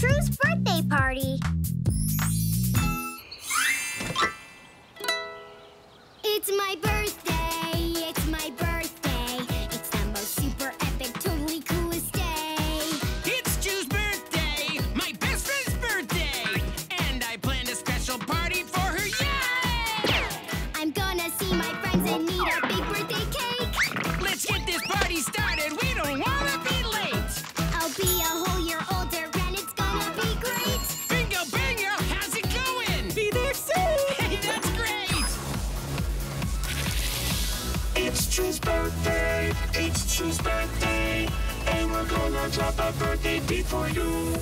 True's birthday party. It's my birthday, it's my birthday. It's the most super epic, totally coolest day. It's True's birthday, my best friend's birthday. And I planned a special party for her, yay! I'm gonna see my friends and eat our big birthday cake. Let's get this party started, we don't wanna be late. I'll be a whole year older and it's gonna be great. Bingo, bingo, how's it going? Be there soon! Hey, that's great! It's True's birthday, it's True's birthday, and we're gonna drop a birthday beat for you.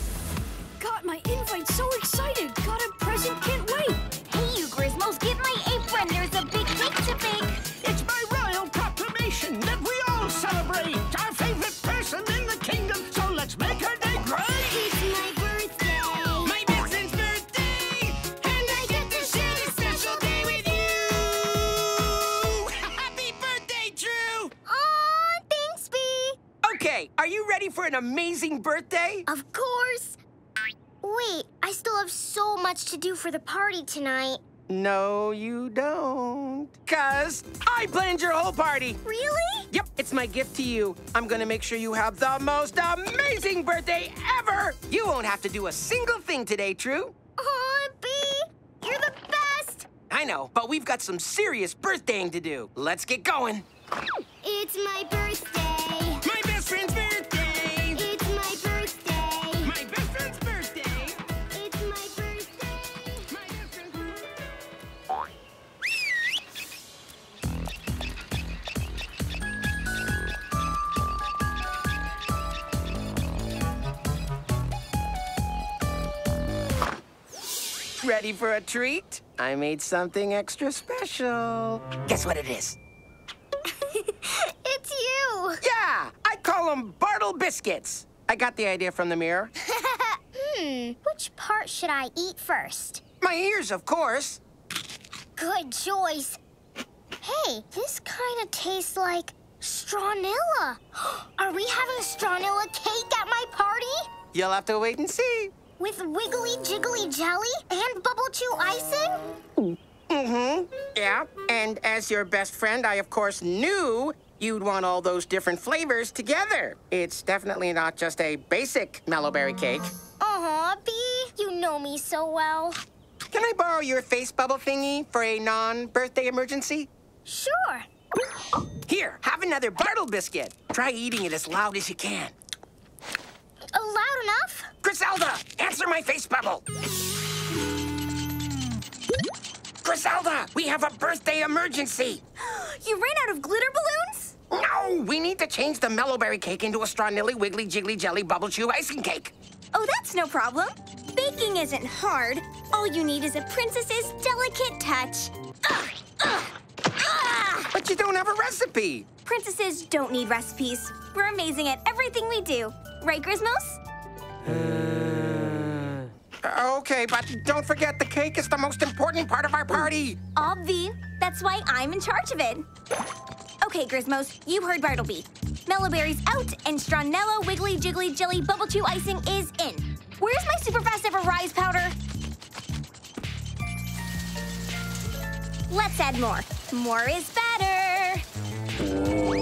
Got my invite, so excited, got a present, can't wait. Hey you Grizmos, get my apron, there's a big cake to bake. It's my royal proclamation that we all celebrate our favorite person in the kingdom, so let's make her day great. It's my birthday, my best friend's birthday, and I get to share this special day with you. Happy birthday, True! Aw, thanks, Bee. Okay, are you ready for an amazing birthday? Of course. Wait, I still have so much to do for the party tonight. No, you don't. Cause I planned your whole party. Really? Yep, it's my gift to you. I'm gonna make sure you have the most amazing birthday ever. You won't have to do a single thing today, True. Aw, Bee, you're the best. I know, but we've got some serious birthdaying to do. Let's get going. It's my birthday. My best friend's birthday. It's my birthday. My best friend's birthday. It's my birthday. My best friend's birthday. Ready for a treat? I made something extra special. Guess what it is? It's you. Yeah, I call them Bartle biscuits. I got the idea from the mirror. Which part should I eat first? My ears, of course. Good choice. Hey, this kind of tastes like Stranilla. Are we having Stranilla cake at my party? You'll have to wait and see. With wiggly jiggly jelly and bubble chew icing? Mm-hmm, yeah. And as your best friend, I of course knew you'd want all those different flavors together. It's definitely not just a basic mellowberry cake. Aw, Bee, you know me so well. Can I borrow your face bubble thingy for a non-birthday emergency? Sure. Here, have another Bartle biscuit. Try eating it as loud as you can. Loud enough? Grizelda, answer my face bubble. Grizelda, we have a birthday emergency. You ran out of glitter balloons? No, we need to change the mellowberry cake into a Strawnilly Wiggly Jiggly Jelly Bubble Chew icing cake. Oh, that's no problem. Baking isn't hard. All you need is a princess's delicate touch. But you don't have a recipe. Princesses don't need recipes. We're amazing at everything we do. Right, Grizmos? Okay, but don't forget the cake is the most important part of our party. Obvi. That's why I'm in charge of it. Okay, Grizmos, you heard Bartleby. Mellowberry's out and Stranella Wiggly Jiggly Jelly Bubble Chew icing is in. Where's my super fast ever rise powder? Let's add more. More is better. Oh.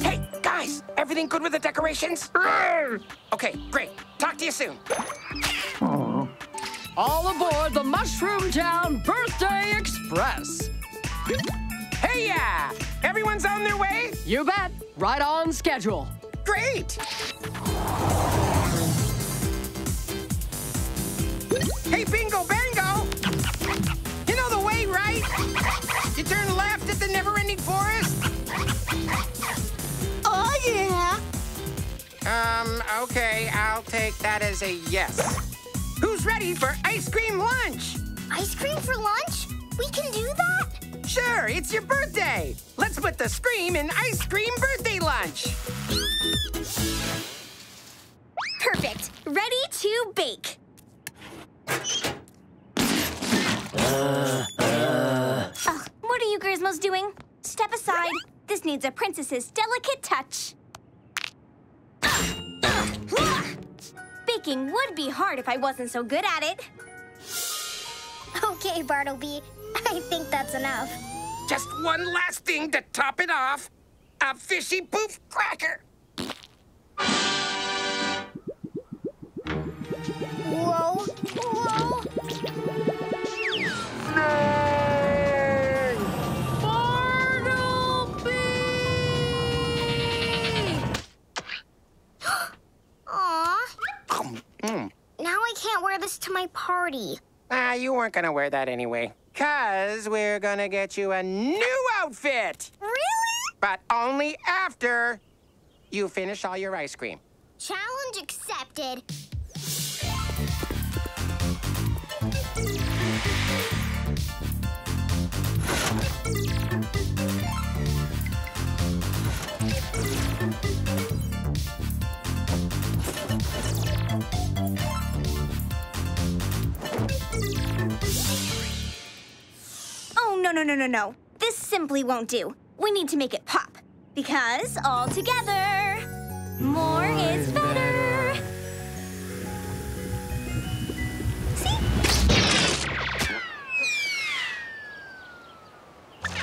Hey, guys, everything good with the decorations? Okay, great. Talk to you soon. Aww. All aboard the Mushroom Town Birthday Express. Hey, yeah! Everyone's on their way? You bet. Right on schedule. Great! Hey, Bingo Bango! You know the way, right? You turn left at the never-ending forest? Oh, yeah! Okay, I'll take that as a yes. Who's ready for ice cream lunch? Ice cream for lunch? We can do that? Sure, it's your birthday. Let's put the scream in ice cream birthday lunch. Perfect. Ready to bake. needs a princess's delicate touch. Baking would be hard if I wasn't so good at it. Okay, Bartleby. I think that's enough. Just one last thing to top it off. A fishy poof cracker. Whoa, whoa. No! Bartleby! Aw. Now I can't wear this to my party. Ah, you weren't gonna wear that anyway. 'Cause we're gonna get you a new outfit! Really? But only after you finish all your ice cream. Challenge accepted. No. This simply won't do. We need to make it pop. Because all together, more is better. See?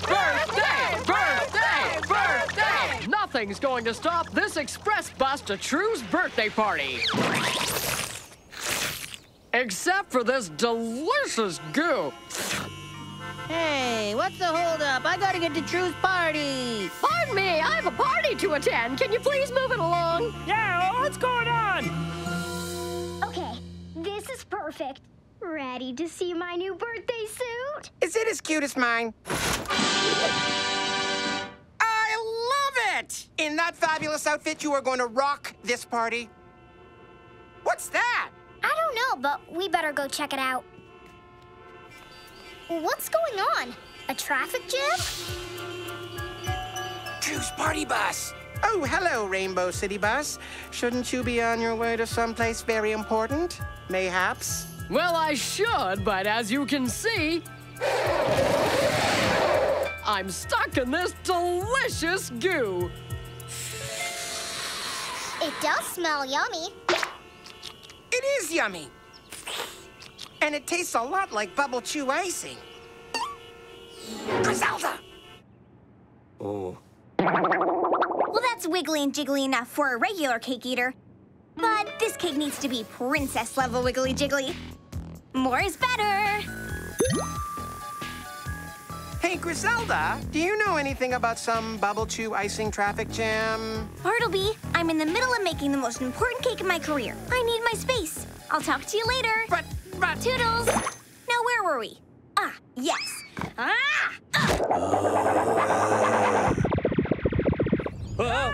Birthday! Birthday! Birthday! Nothing's going to stop this express bus to True's birthday party. Except for this delicious goo. Hey, what's the holdup? I gotta get to True's party. Pardon me, I have a party to attend. Can you please move it along? Yeah, what's going on? Okay, this is perfect. Ready to see my new birthday suit? Is it as cute as mine? I love it! In that fabulous outfit, you are going to rock this party. What's that? I don't know, but we better go check it out. What's going on? A traffic jam? True's party bus. Oh, hello, Rainbow City Bus. Shouldn't you be on your way to someplace very important, mayhaps? Well, I should, but as you can see, I'm stuck in this delicious goo. It does smell yummy. It is yummy. And it tastes a lot like bubble chew icing. Grizelda! Oh. Well, that's wiggly and jiggly enough for a regular cake eater. But this cake needs to be princess-level wiggly jiggly. More is better. Hey, Grizelda, do you know anything about some bubble chew icing traffic jam? Bartleby, I'm in the middle of making the most important cake of my career. I need my space. I'll talk to you later. But... Toodles! Now, where were we? Ah, yes. Whoa!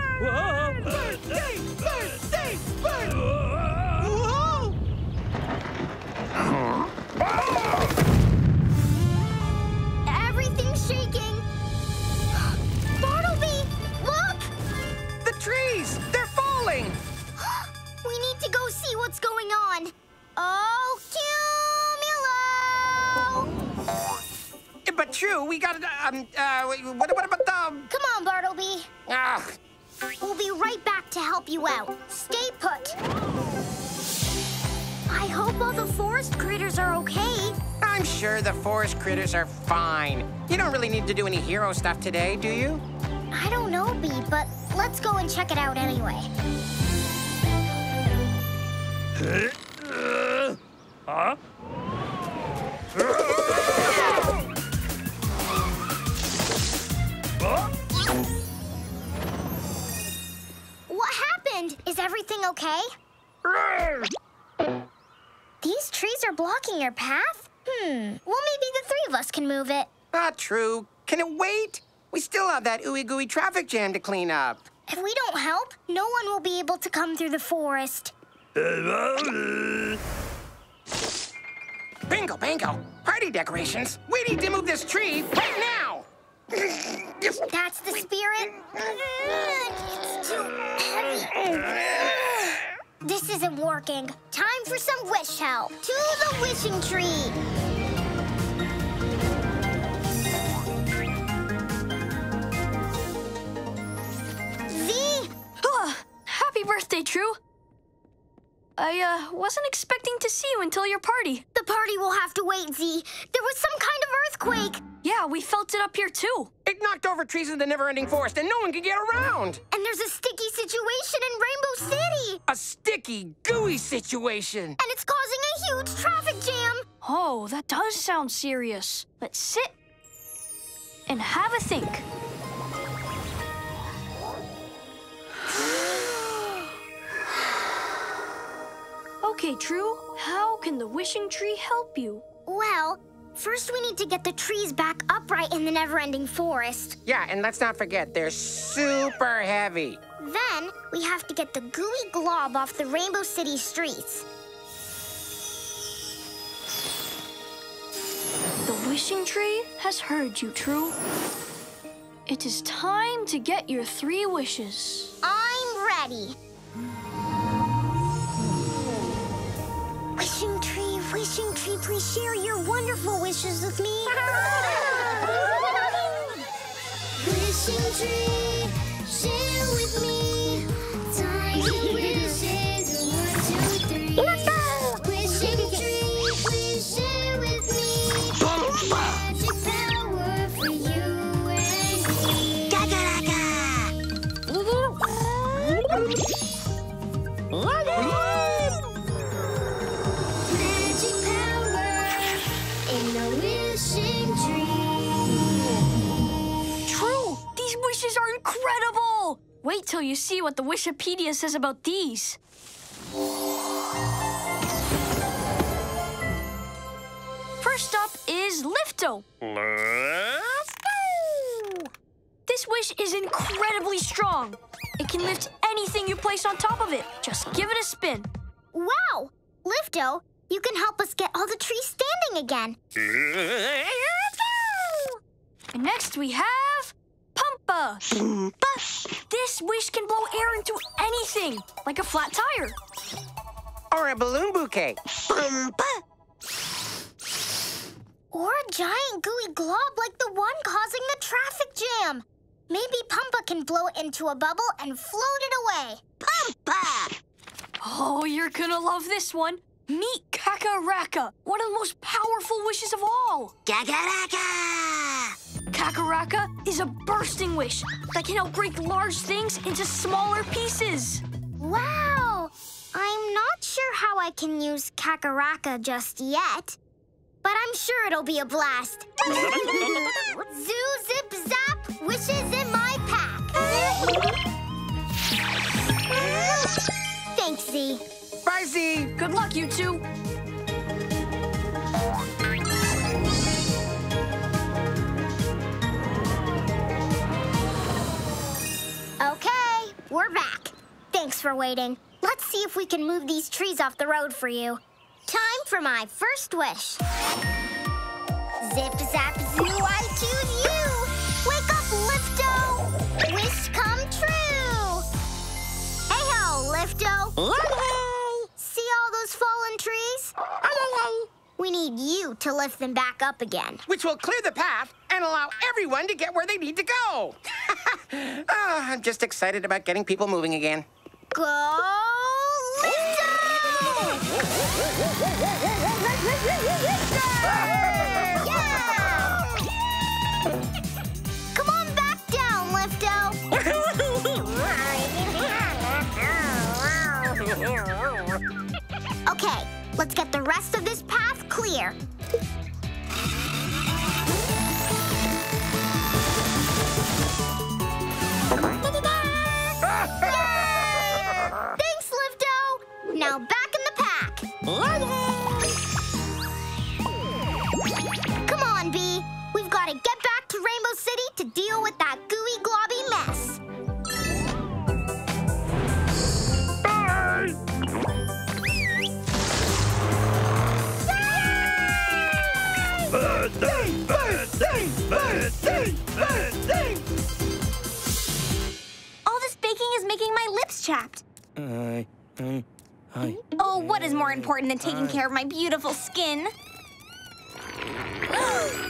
Birthday! Whoa! Everything's shaking. Bartleby, look! The trees, they're falling. We need to go see what's going on. Oh, Cumulo! But True, we got what about the... Come on, Bartleby. Ugh. We'll be right back to help you out. Stay put. I hope all the forest critters are okay. I'm sure the forest critters are fine. You don't really need to do any hero stuff today, do you? I don't know, Bee, but let's go and check it out anyway. Huh? What happened? Is everything okay? These trees are blocking your path? Well, maybe the three of us can move it. Not true. Can it wait? We still have that ooey-gooey traffic jam to clean up. If we don't help, no one will be able to come through the forest. Bingo, bingo. Party decorations. We need to move this tree right now. That's the spirit. It's too heavy. This isn't working. Time for some wish help. To the wishing tree. True. I wasn't expecting to see you until your party. The party will have to wait, Zee. There was some kind of earthquake. Yeah, we felt it up here too. It knocked over trees in the never-ending forest and no one could get around. And there's a sticky situation in Rainbow City. A sticky, gooey situation. And it's causing a huge traffic jam. Oh, that does sound serious. Let's sit and have a think. Okay, True, how can the Wishing Tree help you? Well, first we need to get the trees back upright in the never-ending forest. Yeah, and let's not forget, they're super heavy. Then we have to get the gooey glob off the Rainbow City streets. The Wishing Tree has heard you, True. It is time to get your 3 wishes. I'm ready. Wishing Tree, please share your wonderful wishes with me. Wishing Tree, share with me. Tiny wishes, 1, 2, 3. Wishing Tree, please share with me. Magic power for you and me. Kakaraka. Incredible! Wait till you see what the Wishipedia says about these. First up is Lifto. Lifto! This wish is incredibly strong. It can lift anything you place on top of it. Just give it a spin. Wow! Lifto, you can help us get all the trees standing again. And next we have Pumpa. This wish can blow air into anything, like a flat tire. Or a balloon bouquet. Pumpa. Or a giant gooey glob like the one causing the traffic jam. Maybe Pumpa can blow it into a bubble and float it away. Pumpa! Oh, you're gonna love this one. Meet Kakaraka, one of the most powerful wishes of all. Kakaraka! Kakaraka is a bursting wish that can help break large things into smaller pieces. Wow! I'm not sure how I can use Kakaraka just yet, but I'm sure it'll be a blast. Zoo, zip, zap, wishes in my pack. Thanks, Zee. Bye, Zee. Good luck, you two. Okay, we're back. Thanks for waiting. Let's see if we can move these trees off the road for you. Time for my first wish. Zip, zap, zoo, I choose you. Wake up, Lifto. Wish come true. Hey-ho, Lifto. Hey-hey. See all those fallen trees? Hey-hey. We need you to lift them back up again. Which will clear the path and allow everyone to get where they need to go. I'm just excited about getting people moving again. Go, Lifto! Yeah! Come on back down, Lifto. Okay, let's get the rest of this path clear. Thanks, Lifto! Now back in the pack. Come on, Bee. We've got to get back to Rainbow City to deal with that gooey, globby mess. Birthday! Birthday! Birthday! Birthday! All this baking is making my lips chapped. Oh, what is more important than taking care of my beautiful skin? Uh-oh.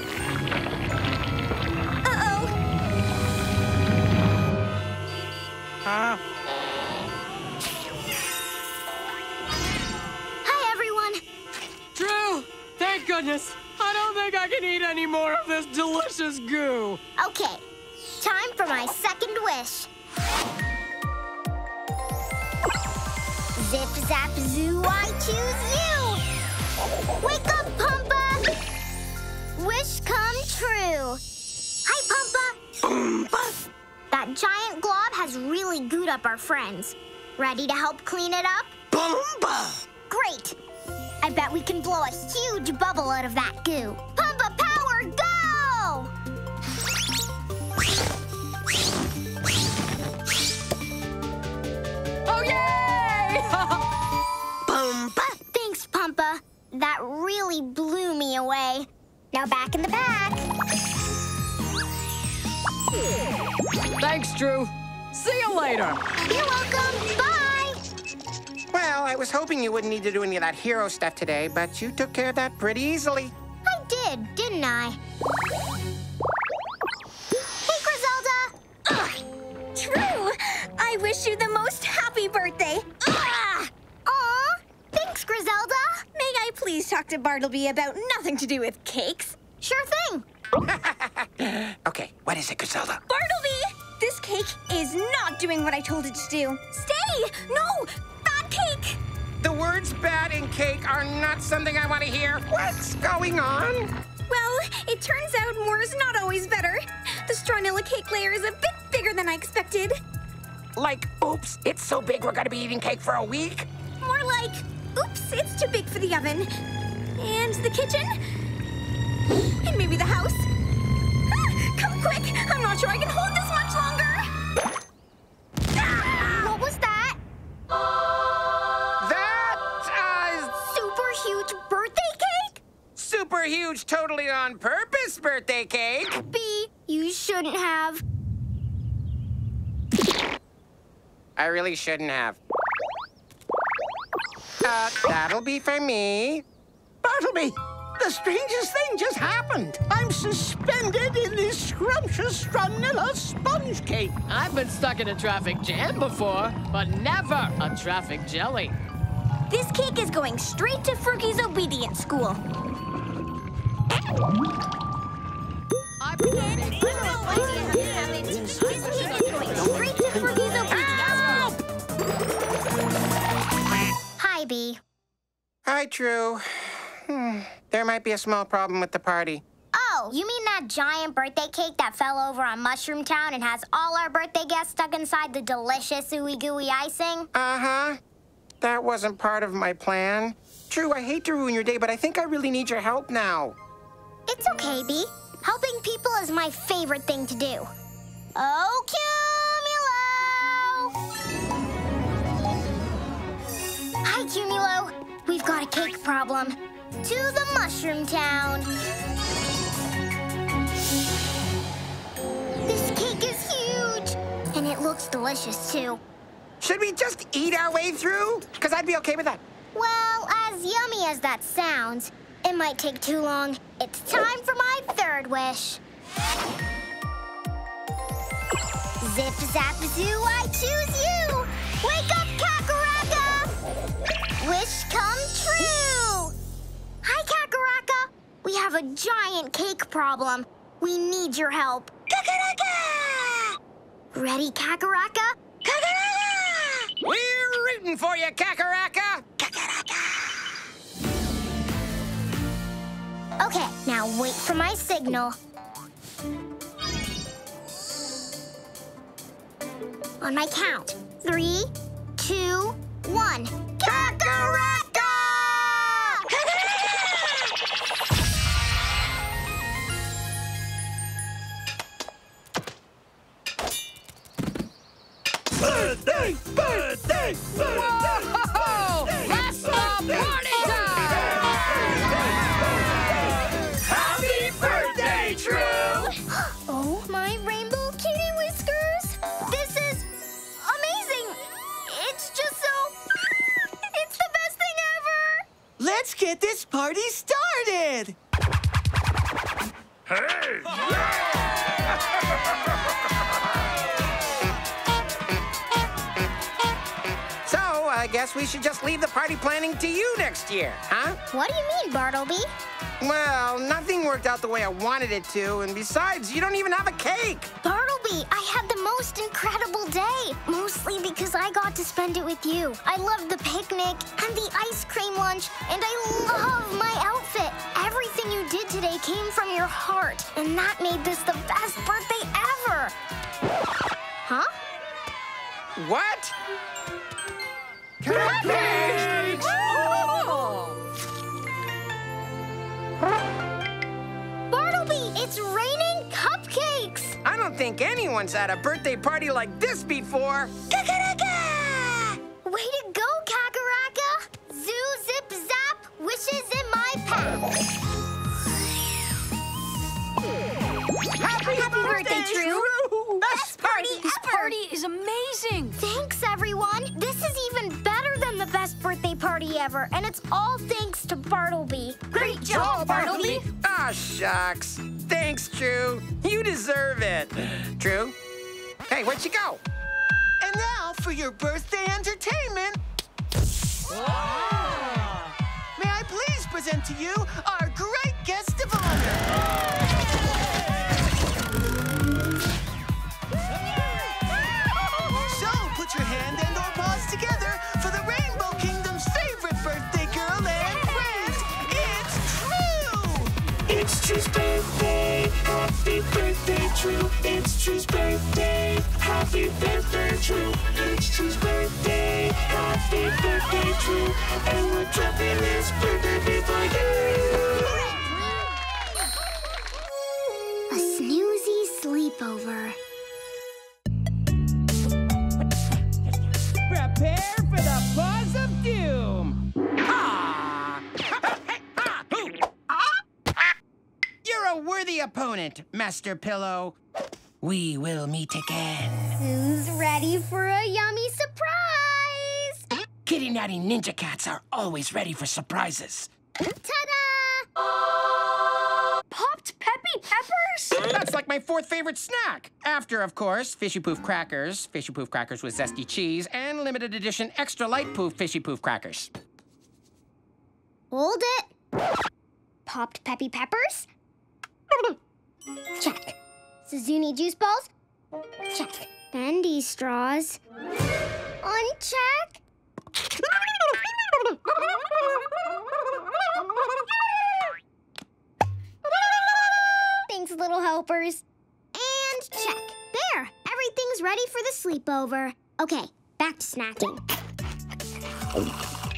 this. I don't think I can eat any more of this delicious goo. Okay, time for my second wish. Zip, zap, zoo, I choose you! Wake up, Pumpa! Wish come true. Hi, Pumpa! That giant glob has really gooed up our friends. Ready to help clean it up? Pumpa! Great! I bet we can blow a huge bubble out of that goo. Pumpa power, go! Oh, yay! Pumpa! Thanks, Pumpa. That really blew me away. Now back in the pack. Thanks, True. See you later. You're welcome. Bye. Well, I was hoping you wouldn't need to do any of that hero stuff today, but you took care of that pretty easily. I did, didn't I? Hey, Grizelda! True! I wish you the most happy birthday. Aw, thanks, Grizelda. May I please talk to Bartleby about nothing to do with cakes? Sure thing. Okay, what is it, Grizelda? Bartleby! This cake is not doing what I told it to do. Stay! No! Bad cake! The words bad and cake are not something I want to hear. What's going on? Well, it turns out more is not always better. The Stranilla cake layer is a bit bigger than I expected. Like, oops, it's so big we're going to be eating cake for a week? More like, oops, it's too big for the oven. And the kitchen? And maybe the house? Ah, come quick! I'm not sure I can hold this much longer! Ah! What was that? Super huge birthday cake? Super huge, totally on purpose birthday cake! B, you shouldn't have. I really shouldn't have. That'll be for me. Bartleby! The strangest thing just happened. I'm suspended in this scrumptious Stranilla sponge cake. I've been stuck in a traffic jam before, but never a traffic jelly. This cake is going straight to Fergie's obedience school. This cake is going straight to Fergie's obedience school. Hi, Bee. Hi, True. There might be a small problem with the party. Oh, you mean that giant birthday cake that fell over on Mushroom Town and has all our birthday guests stuck inside the delicious ooey-gooey icing? Uh-huh. That wasn't part of my plan. True, I hate to ruin your day, but I think I really need your help now. It's okay, Bee. Helping people is my favorite thing to do. Oh, Cumulo! Hi, Cumulo. We've got a cake problem. To the Mushroom Town. This cake is huge, and it looks delicious, too. Should we just eat our way through? Because I'd be okay with that. Well, as yummy as that sounds, it might take too long. It's time for my third wish. Zip, zap, zoo, I choose you! Wake up, Kakaraka! Wish come true! Hi, Kakaraka. We have a giant cake problem. We need your help. Kakaraka! Ready, Kakaraka? Kakaraka! We're rooting for you, Kakaraka! Kakaraka! Okay, now wait for my signal. On my count. 3, 2, 1. Kakaraka! Birthday! Birthday! Birthday! Whoa! That's the party time! Happy birthday, True! Oh, my rainbow kitty whiskers! This is amazing! It's just so... It's the best thing ever! Let's get this party started! Hey! I guess we should just leave the party planning to you next year, huh? What do you mean, Bartleby? Well, nothing worked out the way I wanted it to, and besides, you don't even have a cake. Bartleby, I had the most incredible day, mostly because I got to spend it with you. I loved the picnic and the ice cream lunch, and I love my outfit. Everything you did today came from your heart, and that made this the best birthday ever. Huh? What? Cupcakes! Bartleby, it's raining cupcakes! I don't think anyone's had a birthday party like this before. Kakaraka! Way to go, Kakaraka! Zoo, zip, zap, wishes in my path. Happy birthday, True! Best party ever! This party is amazing! Thanks, everyone! This is even better than the best birthday party ever, and it's all thanks to Bartleby. Great job, Bartleby! Ah, shucks. Thanks, True. You deserve it. True? Hey, where'd you go? And now for your birthday entertainment. Wow. May I please present to you our great guest of honor? Your hand and or paws together for the Rainbow Kingdom's favorite birthday girl and friend. It's True! It's True's birthday. Happy birthday, True. It's True's birthday. Happy birthday, True. It's True's birthday. Happy birthday, True. And we're dropping this birthday for you. A snoozy sleepover. Prepare for the buzz of doom! Ah! You're a worthy opponent, Master Pillow. We will meet again. Who's ready for a yummy surprise? Kitty Natty Ninja Cats are always ready for surprises. Ta-da! Popped Peppy Peppers? That's like my fourth favorite snack. After, of course, Fishy Poof Crackers with zesty cheese, and limited edition extra light poof Fishy Poof Crackers. Hold it. Popped Peppy Peppers? Check. Zuni Juice Balls? Check. Bendy Straws? Uncheck. Thanks, little helpers. And check. There, everything's ready for the sleepover. Okay, back to snacking.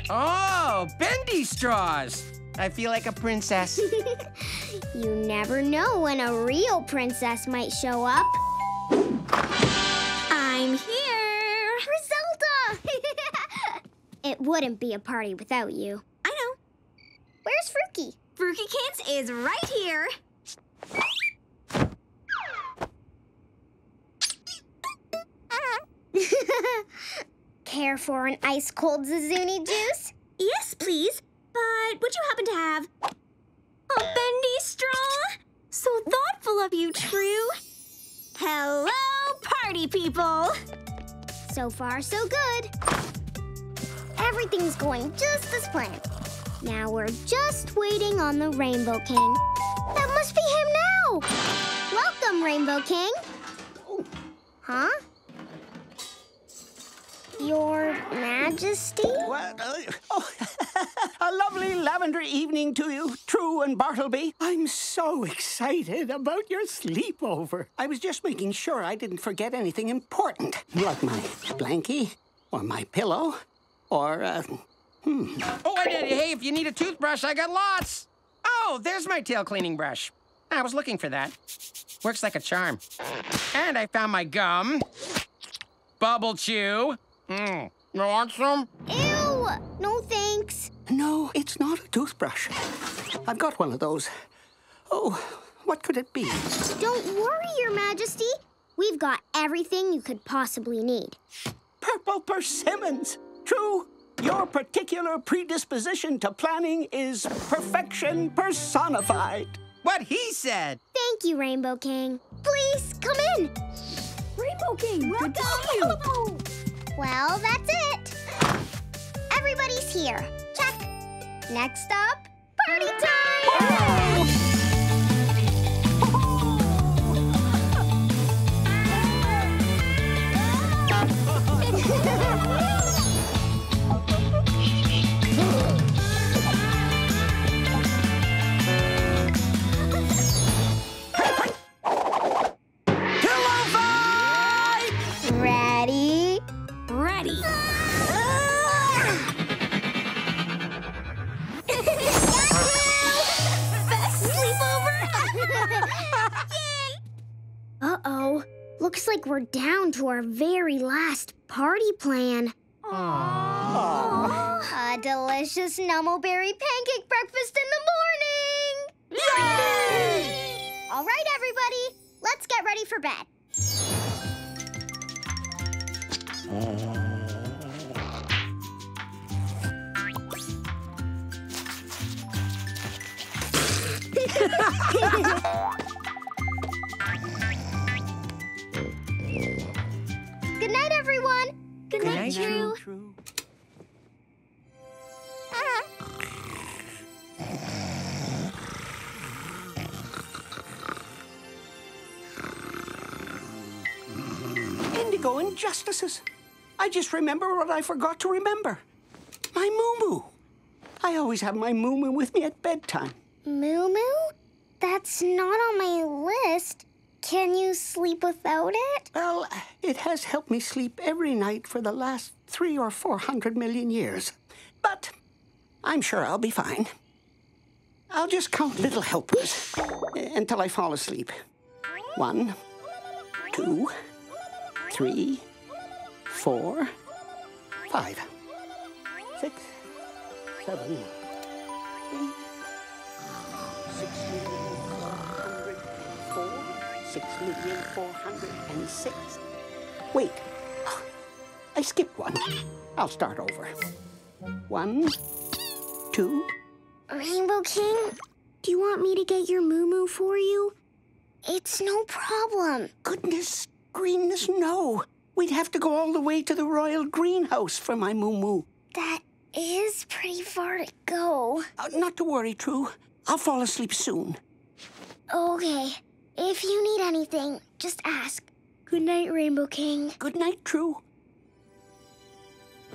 Oh, bendy straws. I feel like a princess. You never know when a real princess might show up. I'm here. Grizelda! It wouldn't be a party without you. I know. Where's Fruki? Fruki Kids is right here. Care for an ice-cold Zazuni juice? Yes, please. But would you happen to have a bendy straw? So thoughtful of you, True. Hello, party people. So far, so good. Everything's going just as planned. Now we're just waiting on the Rainbow King. That must be him now. Welcome, Rainbow King. Huh? Your Majesty? Well, a lovely lavender evening to you, True and Bartleby. I'm so excited about your sleepover. I was just making sure I didn't forget anything important, like my blankie or my pillow or, Oh, I did. Hey, if you need a toothbrush, I got lots. Oh, there's my tail cleaning brush. I was looking for that. Works like a charm. And I found my gum. Bubble chew. You want some? Ew! No thanks. No, it's not a toothbrush. I've got one of those. Oh, what could it be? Don't worry, Your Majesty. We've got everything you could possibly need. Purple persimmons! True, your particular predisposition to planning is perfection personified. What he said! Thank you, Rainbow King. Please, come in. Rainbow King, welcome! Good to see you. Well, that's it. Everybody's here. Check. Next up, party time! We're down to our very last party plan. Aww. A delicious numbleberry pancake breakfast in the morning! Yay! All right, everybody, let's get ready for bed. Good night, everyone. Good night, True. Indigo injustices. I just remember what I forgot to remember. My moo-moo. I always have my moo-moo with me at bedtime. Moo-moo? That's not on my list. Can you sleep without it? Well, it has helped me sleep every night for the last 300 or 400 million years. But I'm sure I'll be fine. I'll just count little helpers until I fall asleep. 1, 2, 3, 4, 5, 6, 7, 8, 6,406. Wait, I skipped one. I'll start over. 1, 2. Rainbow King, do you want me to get your moo-moo for you? It's no problem. Goodness, greenness, no. We'd have to go all the way to the royal greenhouse for my moo-moo. That is pretty far to go. Not to worry, True. I'll fall asleep soon. Okay. If you need anything, just ask. Good night, Rainbow King. Good night, True.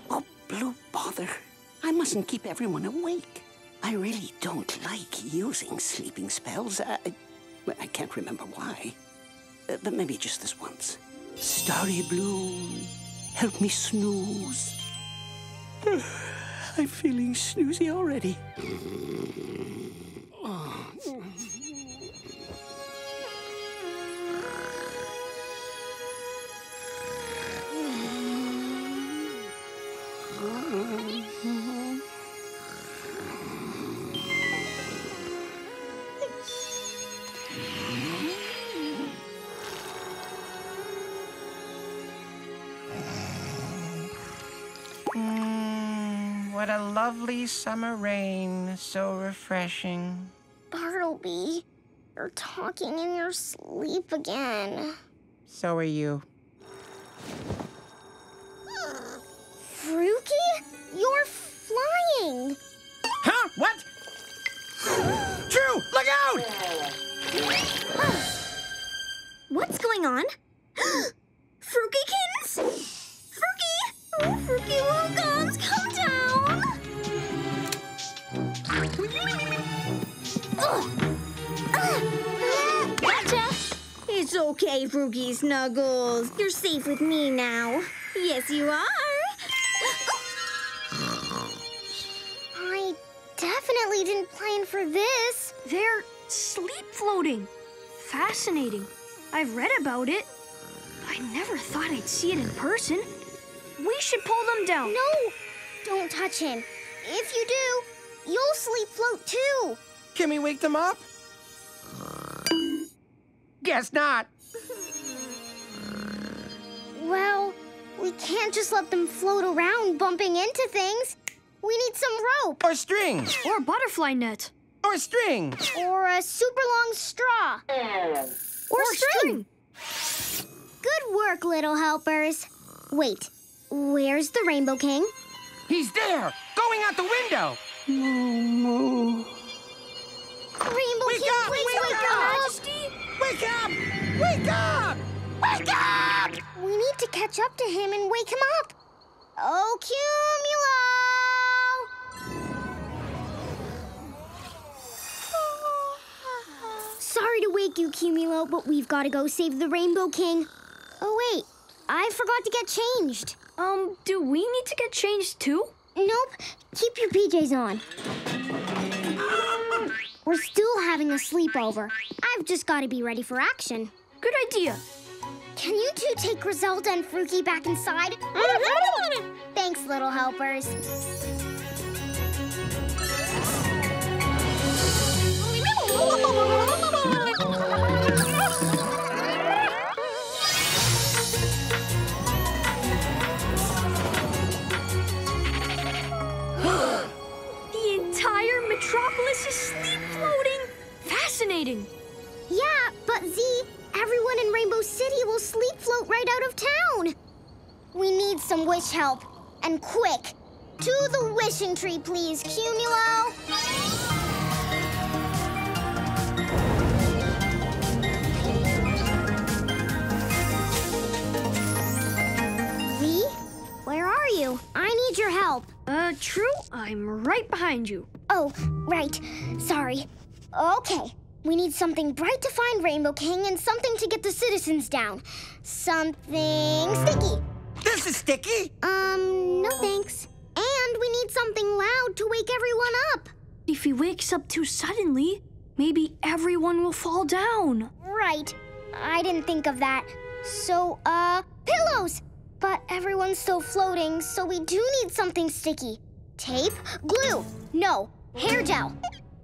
Oh, blue bother. I mustn't keep everyone awake. I really don't like using sleeping spells. I can't remember why. But maybe just this once. Starry Bloom, help me snooze. I'm feeling snoozy already. Oh. What a lovely summer rain, so refreshing. Bartleby, you're talking in your sleep again. So are you. Fruki, you're flying! Huh? What? True, look out! What's going on? Frukikins? Fruki! Oh, Fruki Wonkons, come down! Gotcha! It's okay, Fruki Snuggles. You're safe with me now. Yes, you are. I definitely didn't plan for this. They're sleep floating. Fascinating. I've read about it. I never thought I'd see it in person. We should pull them down. No, don't touch him. If you do, you'll sleep float too. Can we wake them up? Guess not. Well, we can't just let them float around bumping into things. We need some rope. Or string. Or a butterfly net. Or string. Or a super long straw. Or string. Good work, little helpers. Wait, where's the Rainbow King? He's there, going out the window. Moo-moo. Rainbow King, please wake up! Majesty? Wake up! Wake up! Wake up! We need to catch up to him and wake him up. Oh, Cumulo! Sorry to wake you, Cumulo, but we've got to go save the Rainbow King. Oh, wait. I forgot to get changed. Do we need to get changed too? Nope. Keep your PJs on. We're still having a sleepover. I've just got to be ready for action. Good idea. Can you two take Grizelda and Fruki back inside? Thanks, little helpers. The entire metropolis is sleep floating. Fascinating. Yeah, but Zee, everyone in Rainbow City will sleep float right out of town. We need some wish help, and quick. To the wishing tree, please, Cumulo. Zee, where are you? I need your help. True, I'm right behind you. Oh, right. Sorry. Okay. We need something bright to find Rainbow King and something to get the citizens down. Something sticky. This is sticky? No thanks. And we need something loud to wake everyone up. If he wakes up too suddenly, maybe everyone will fall down. Right. I didn't think of that. So, pillows! But everyone's still floating, so we do need something sticky. Tape? Glue! No. Hair gel.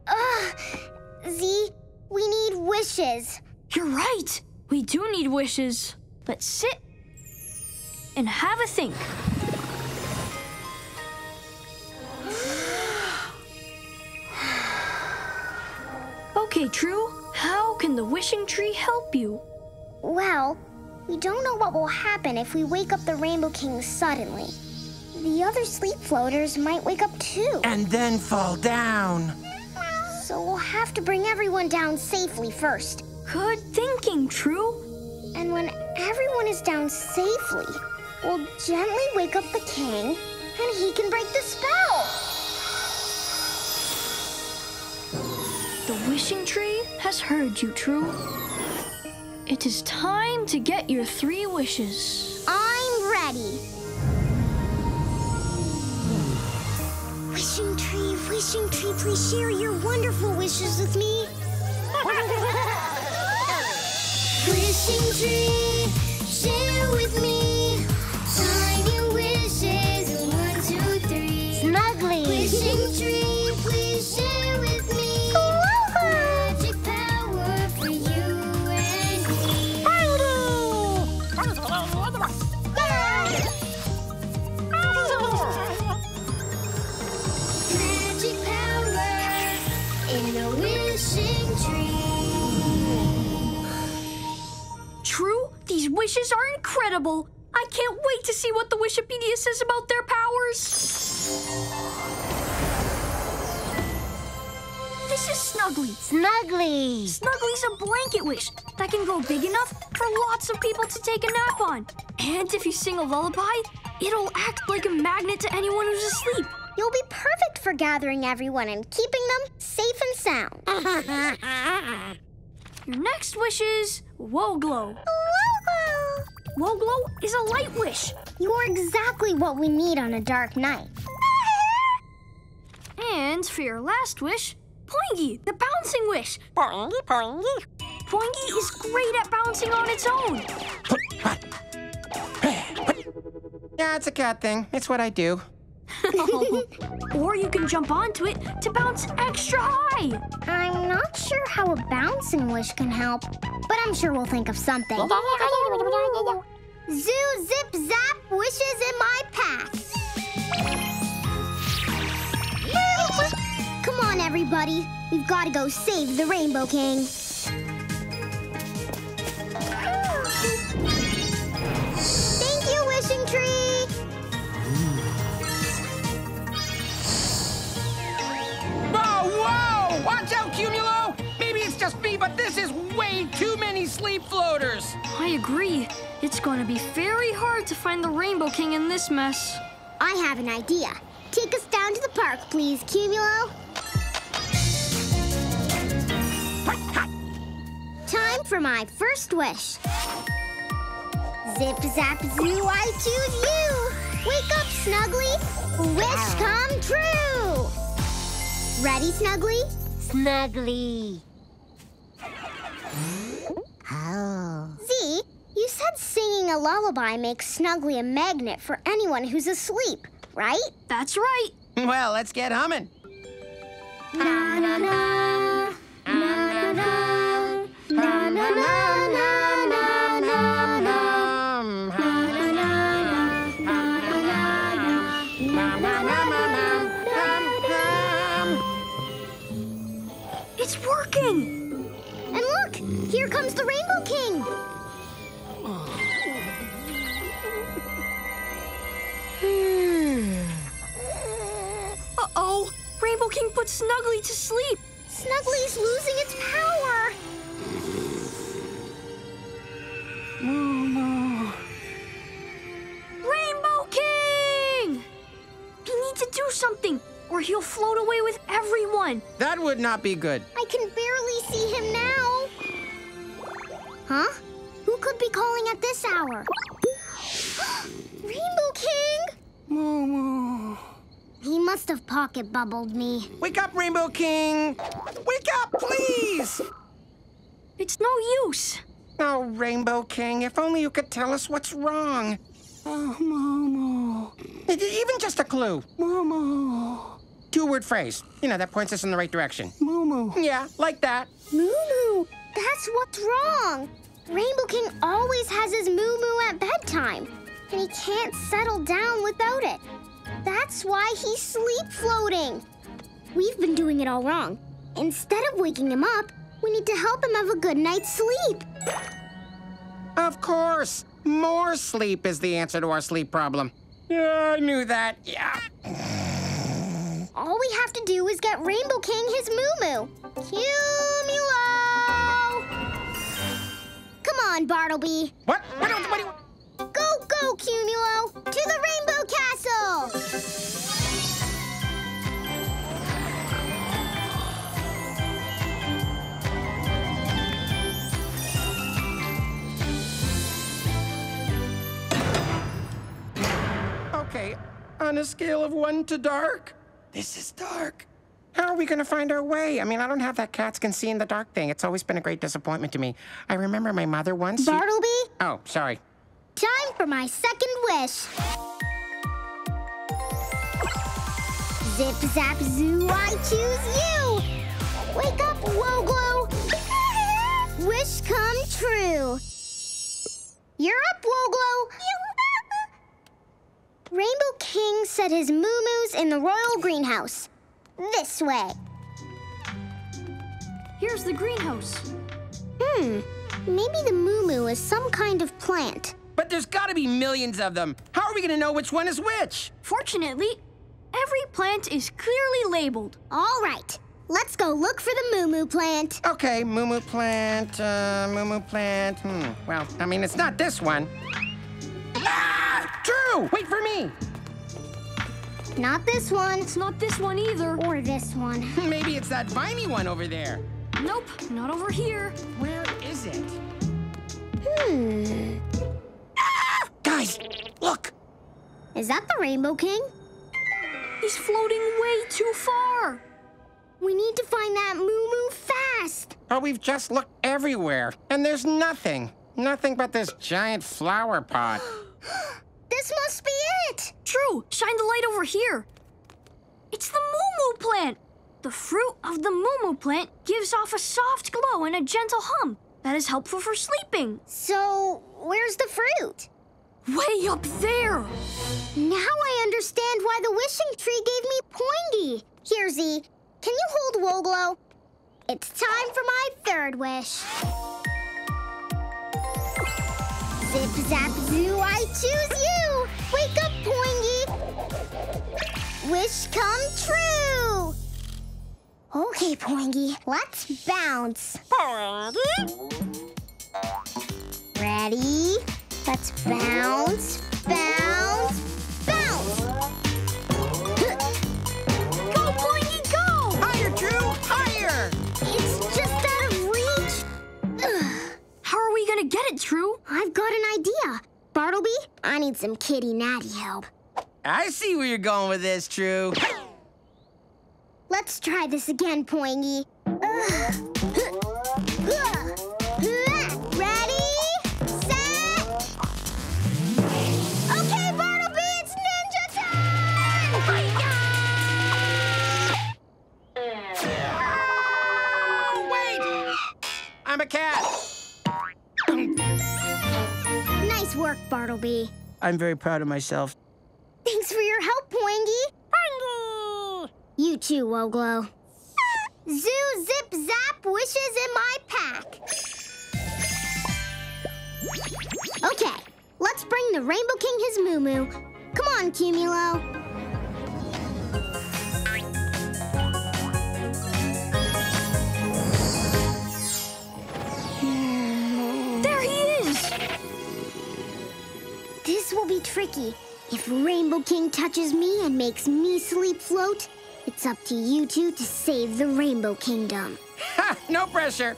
Ugh. Zee, we need wishes. You're right. We do need wishes. Let's sit and have a think. Okay, True. How can the wishing tree help you? Well, we don't know what will happen if we wake up the Rainbow King suddenly. The other sleep floaters might wake up too. And then fall down. So we'll have to bring everyone down safely first. Good thinking, True. And when everyone is down safely, we'll gently wake up the king, and he can break the spell. The wishing tree has heard you, True. It is time to get your 3 wishes. I'm ready. Wishing tree, please share your wonderful wishes with me. Wishing tree, share with me. Tiny wishes, 1, 2, 3. Snuggly. Wishing tree, please share with me. Magic power for you and me. True, these wishes are incredible. I can't wait to see what the Wishipedia says about their powers. This is Snuggly. Snuggly. Snuggly's a blanket wish that can go big enough for lots of people to take a nap on. And if you sing a lullaby, it'll act like a magnet to anyone who's asleep. You'll be perfect for gathering everyone and keeping them safe and sound. Your next wish is Woglo. Woglo! Woglo is a light wish. You're exactly what we need on a dark night. And for your last wish, Poingy, the bouncing wish. Poingy, Poingy. Poingy is great at bouncing on its own. Yeah, it's a cat thing. It's what I do. Or you can jump onto it to bounce extra high. I'm not sure how a bouncing wish can help, but I'm sure we'll think of something. Zoo, zip, zap, wishes in my pack. Come on, everybody. We've got to go save the Rainbow King. Thank you, Wishing Tree. Watch out, Cumulo! me, but this is way too many sleep floaters. I agree. It's going to be very hard to find the Rainbow King in this mess. I have an idea. Take us down to the park, please, Cumulo. Time for my first wish. Zip, zap, zoo, I choose you. Wake up, Snuggly. Wish come true. Ready, Snuggly? Snuggly. Oh. Zee, you said singing a lullaby makes Snuggly a magnet for anyone who's asleep, right? That's right. Well, let's get humming. Na na na, na na na, na na na. It's working! And look! Here comes the Rainbow King! Uh-oh! Rainbow King put Snuggly to sleep! Snuggly's losing its power! Oh, no. Rainbow King! He needs to do something! Or he'll float away with everyone. That would not be good. I can barely see him now. Huh? Who could be calling at this hour? Rainbow King! Moo-moo. He must have pocket bubbled me. Wake up, Rainbow King! Wake up, please! It's no use. Oh, Rainbow King, if only you could tell us what's wrong. Oh, Moo-moo. Even just a clue. Moo-moo. Two-word phrase, you know, that points us in the right direction. Moo-moo. Yeah, like that. Moo-moo, that's what's wrong. Rainbow King always has his moo-moo at bedtime, and he can't settle down without it. That's why he's sleep floating. We've been doing it all wrong. Instead of waking him up, we need to help him have a good night's sleep. Of course, more sleep is the answer to our sleep problem. Yeah, I knew that, yeah. All we have to do is get Rainbow King his moo-moo. Cumulo! Come on, Bartleby. What? What? Go, go, Cumulo! To the Rainbow Castle! Okay, on a scale of 1 to dark? This is dark. How are we going to find our way? I mean, I don't have that cats can see in the dark thing. It's always been a great disappointment to me. I remember my mother once... Bartleby? Oh, sorry. Time for my second wish. Zip, zap, zoo, I choose you. Wake up, Woglo. Wish come true. You're up, Woglo. Rainbow King set his moo-moos in the royal greenhouse. This way. Here's the greenhouse. Maybe the moo-moo is some kind of plant. But there's gotta be millions of them. How are we gonna know which one is which? Fortunately, every plant is clearly labeled. All right, let's go look for the moo-moo plant. Okay, moo-moo plant, moo-moo plant. Well, I mean, it's not this one. Ah! True! Wait for me! Not this one. It's not this one either. Or this one. Maybe it's that viney one over there. Nope, not over here. Where is it? Ah! Guys, look! Is that the Rainbow King? He's floating way too far. We need to find that moo-moo fast. Oh, we've just looked everywhere, and there's nothing. Nothing but this giant flower pot. This must be it! True! Shine the light over here. It's the moo-moo plant! The fruit of the moo-moo plant gives off a soft glow and a gentle hum that is helpful for sleeping. So, where's the fruit? Way up there! Now I understand why the Wishing Tree gave me Poingy. Here, Zee, can you hold Woglo? It's time for my third wish. Zip, zap, zoo, I choose you! Wake up, Poingy! Wish come true! Okay, Poingy, let's bounce. Ready? Let's bounce, bounce, bounce! Go, Poingy, go! Higher, True, higher! It's just out of reach. Ugh. How are we gonna get it, True? I've got an idea. Bartleby, I need some kitty natty help. I see where you're going with this, True. Let's try this again, Poingy. Ready, set. Okay, Bartleby, it's ninja time! Oh, wait! I'm a cat. Nice work, Bartleby. I'm very proud of myself. Thanks for your help, Poingy. You too, Woglo. Zoo, zip, zap, wishes in my pack. Okay, let's bring the Rainbow King his moo-moo. Come on, Cumulo. There he is! This will be tricky. If Rainbow King touches me and makes me sleep float, it's up to you two to save the Rainbow Kingdom. Ha! No pressure.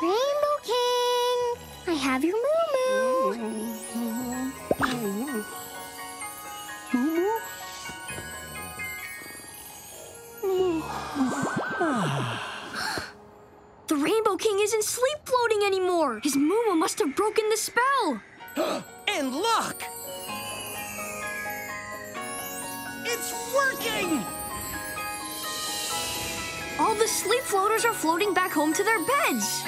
Rainbow King, I have your moo-moo. The Rainbow King isn't sleep floating anymore. His moo-moo must have broken the spell. And look! It's working! All the sleep floaters are floating back home to their beds.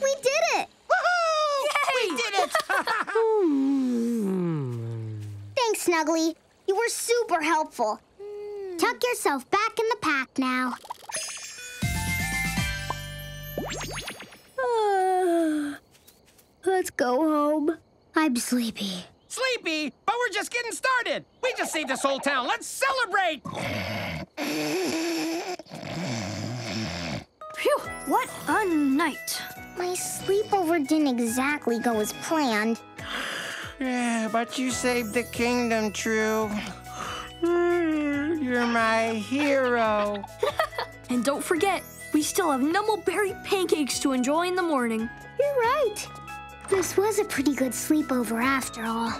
We did it! Woohoo! We did it! Thanks, Snuggly. You were super helpful. Tuck yourself back in the pack now. Let's go home. I'm sleepy. Sleepy, but we're just getting started. We just saved this whole town. Let's celebrate! Phew, what a night. My sleepover didn't exactly go as planned. Yeah, but you saved the kingdom, True. You're my hero. And don't forget, we still have numbleberry pancakes to enjoy in the morning. You're right. This was a pretty good sleepover after all.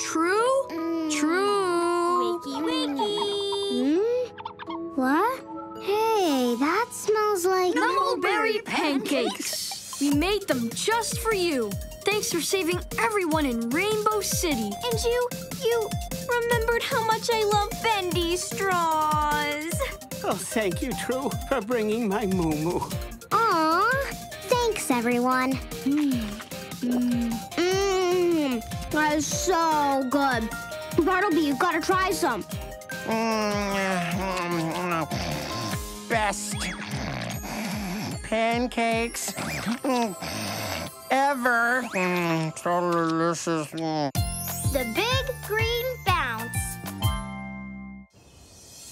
True? True! Wakey, wakey! What? Hey, that smells like... Numbleberry pancakes! We made them just for you. Thanks for saving everyone in Rainbow City. And you remembered how much I love bendy straws. Oh, thank you, True, for bringing my moo-moo. Aw, thanks, everyone. That is so good. Bartleby, you've got to try some. Best pancakes ever. So delicious. The big green bounce.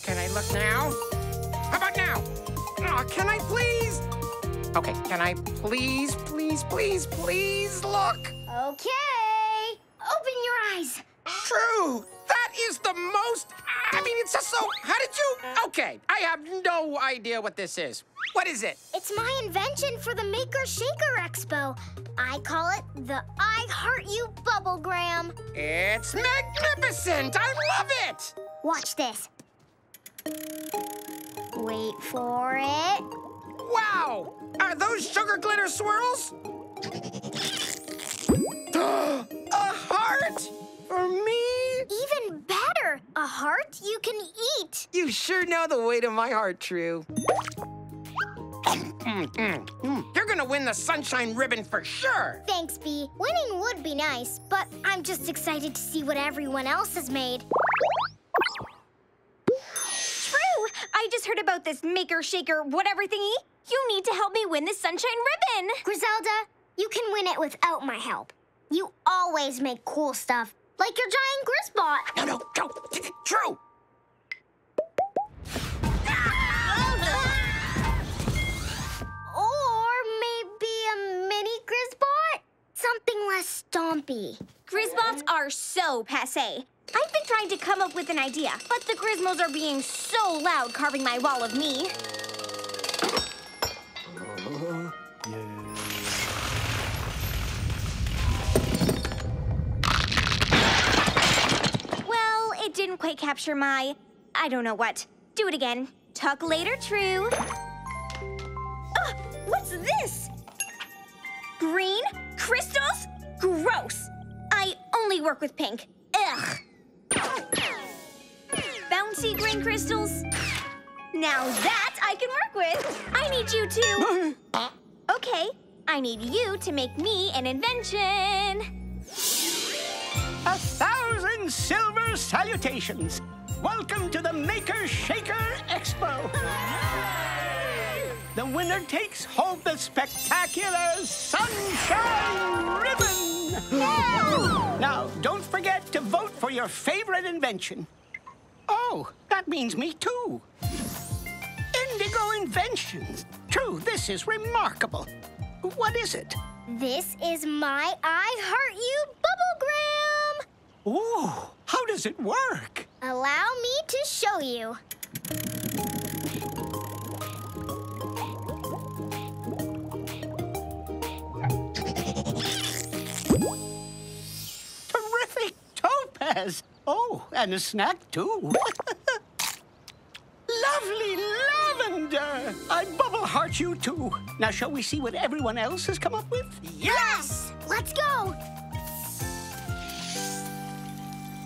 Can I look now? How about now? Oh, can I please? Okay, can I please, please, please, please look? Okay. Open your eyes. True. That is the most... I mean, it's just so... How did you... Okay, I have no idea what this is. What is it? It's my invention for the Maker Shaker Expo. I call it the I Heart You Bubblegram. It's magnificent! I love it! Watch this. Wait for it. Wow! Are those sugar glitter swirls? A heart? For me? Even better! A heart you can eat. You sure know the way to my heart, True. You're gonna win the sunshine ribbon for sure. Thanks, Bee. Winning would be nice, but I'm just excited to see what everyone else has made. True! I just heard about this maker-shaker whatever thingy. You need to help me win the sunshine ribbon! Grizelda, you can win it without my help. You always make cool stuff, like your giant Grisbot. No, True! Or maybe a mini Grisbot? Something less stompy. Grisbots are so passé. I've been trying to come up with an idea, but the Grismos are being so loud carving my wall of me. Well, it didn't quite capture my... I don't know what. Do it again. Talk later, True. What's this? Green? Crystals? Gross! I only work with pink. Ugh! Bouncy green crystals? Now that I can work with. I need you to... Okay, I need you to make me an invention. 1,000 silver salutations. Welcome to the Maker Shaker Expo. The winner takes home the spectacular sunshine ribbon. No! Now, don't forget to vote for your favorite invention. Oh, that means me too. Indigo inventions. True, this is remarkable. What is it? This is my I Heart You bubblegram. Ooh, how does it work? Allow me to show you. Terrific topaz. Oh, and a snack too. Lovely lavender! I bubble heart you too. Now, shall we see what everyone else has come up with? Yes! Let's go!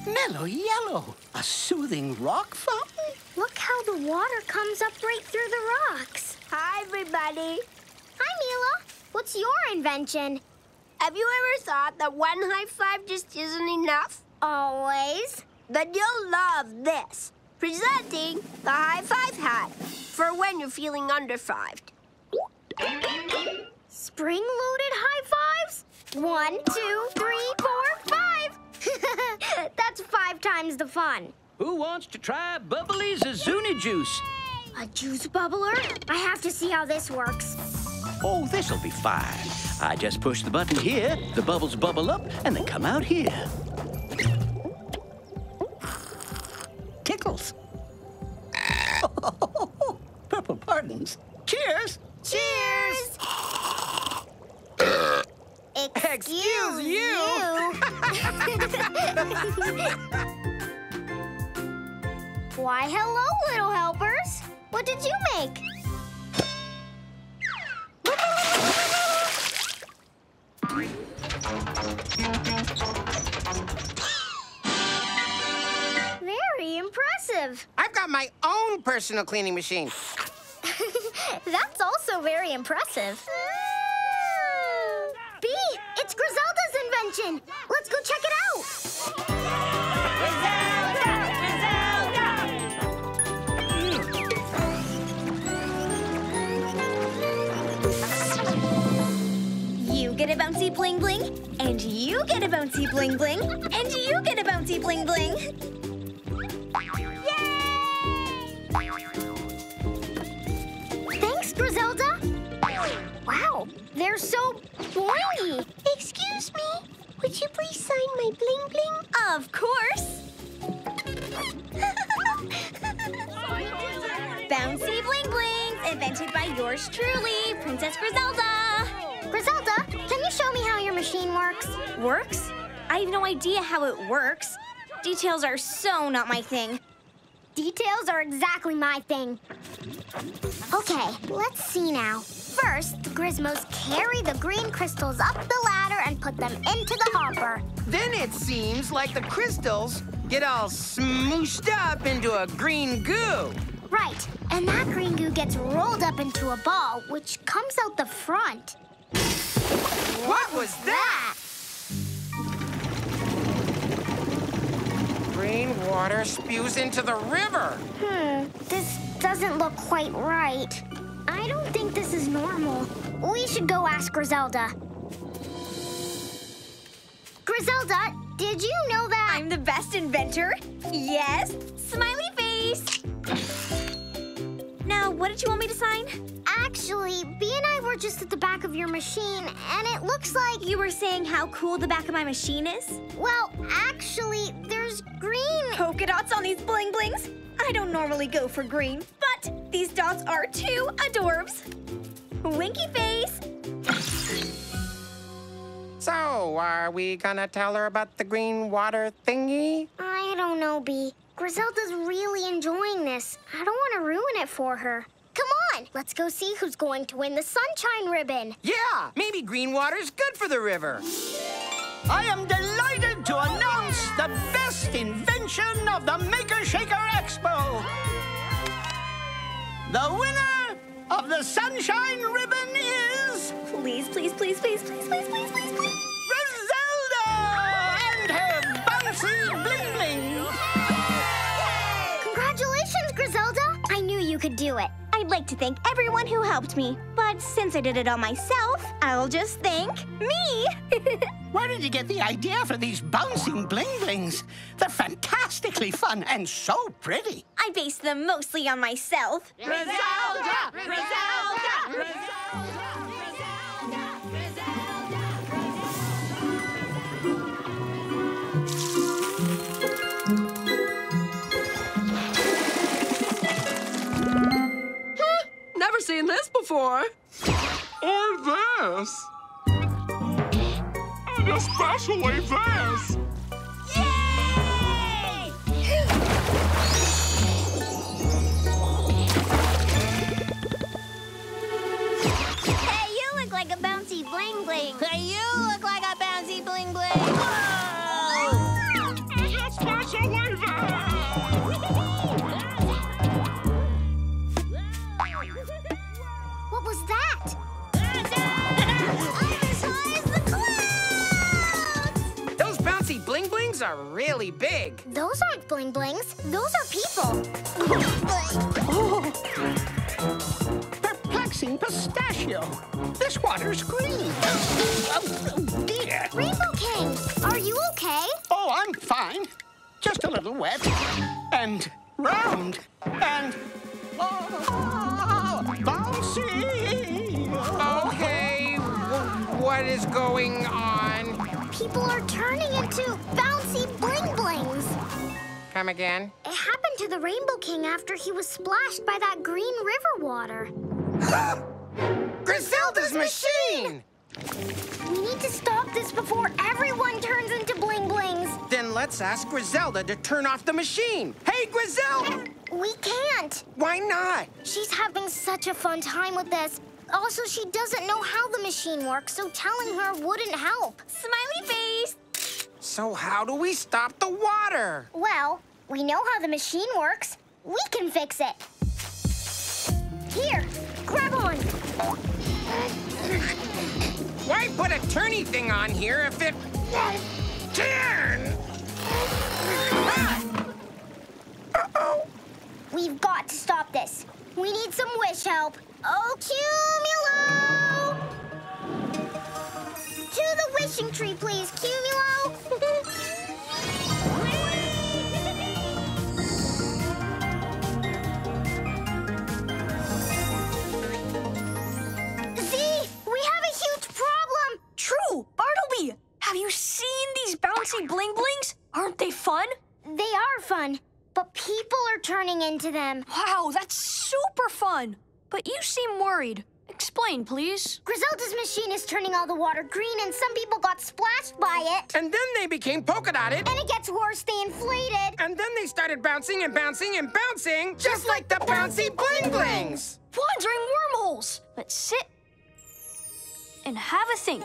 Mellow yellow, a soothing rock fountain. Look how the water comes up right through the rocks. Hi, everybody. Hi, Mila. What's your invention? Have you ever thought that one high five just isn't enough? Always. Then you'll love this. Presenting the High Five Hat for when you're feeling under-fived. Spring-loaded high fives? 1, 2, 3, 4, 5! That's 5 times the fun. Who wants to try Bubbly Zazuna Juice? A juice bubbler? I have to see how this works. Oh, this'll be fine. I just push the button here, the bubbles bubble up, and they come out here. Tickles. Oh, purple pardons. Cheers! Cheers! Excuse you! Why, hello, little helpers. What did you make? Very impressive. I've got my own personal cleaning machine. That's also very impressive. B, it's Grizelda's invention. Let's go check it out. Grizelda! You get a bouncy bling bling, and you get a bouncy bling bling, and you get a bouncy bling bling. Thanks, Grizelda. Wow, they're so boingy. Excuse me, would you please sign my bling bling? Of course. Bouncy bling blings, invented by yours truly, Princess Grizelda. Grizelda, can you show me how your machine works? Works? I have no idea how it works. Details are so not my thing. Details are exactly my thing. Okay, let's see now. First, the Grismos carry the green crystals up the ladder and put them into the hopper. Then it seems like the crystals get all smooshed up into a green goo. Right, and that green goo gets rolled up into a ball, which comes out the front. What was that? Green water spews into the river. This doesn't look quite right. I don't think this is normal. We should go ask Grizelda. Grizelda, did you know that... I'm the best inventor? Yes, smiley face. Now, what did you want me to sign? Actually, Bea and I were just at the back of your machine, and it looks like... You were saying how cool the back of my machine is? Well, actually, there's green... Polka dots on these bling-blings? I don't normally go for green, but these dots are too adorbs. Winky face! So, are we gonna tell her about the green water thingy? I don't know, Bea. Grizelda's really enjoying this. I don't want to ruin it for her. Come on, let's go see who's going to win the sunshine ribbon. Yeah, maybe green water's good for the river. I am delighted to announce the best invention of the Maker Shaker Expo. The winner of the sunshine ribbon is... Please, please, please, please, please, please, please, please, please. Grizelda and her bouncy bling bling. Congratulations, Grizelda. I knew you could do it. I'd like to thank everyone who helped me, but since I did it all myself, I'll just thank me. Where did you get the idea for these bouncing bling-blings? They're fantastically fun and so pretty. I based them mostly on myself. Grizelda! Grizelda! Grizelda! Grizelda! Huh? Never seen this before. Or this. Especially this! Yay! Hey, you look like a bouncy bling bling! Hey, you look like a bouncy bling bling! Whoa! Especially this! What was that? Bling-blings are really big. Those aren't bling-blings. Those are people. Oh. Perplexing pistachio. This water's green. Oh, dear. Rainbow King, are you okay? Oh, I'm fine. Just a little wet. And round. And... Oh, bouncy. Okay, what is going on? People are turning into bouncy bling-blings. Come again? It happened to the Rainbow King after he was splashed by that green river water. Grizelda's machine! We need to stop this before everyone turns into bling-blings. Then let's ask Grizelda to turn off the machine. Hey, Grizelda! We can't. Why not? She's having such a fun time with this. Also, she doesn't know how the machine works, so telling her wouldn't help. Smiley face! So how do we stop the water? Well, we know how the machine works. We can fix it. Here, grab on. Why put a turny thing on here if it... Turn! Uh-oh. We've got to stop this. We need some wish help. Oh, Cumulo! To the wishing tree, please, Cumulo! Zee, we have a huge problem! True, Bartleby! Have you seen these bouncy bling-blings? Aren't they fun? They are fun, but people are turning into them. Wow, that's super fun! But you seem worried. Explain, please. Grizelda's machine is turning all the water green, and some people got splashed by it. And then they became polka-dotted. And it gets worse, they inflated. And then they started bouncing and bouncing and bouncing, just like the bouncy bling-blings. Wandering wormholes. Let's sit and have a think.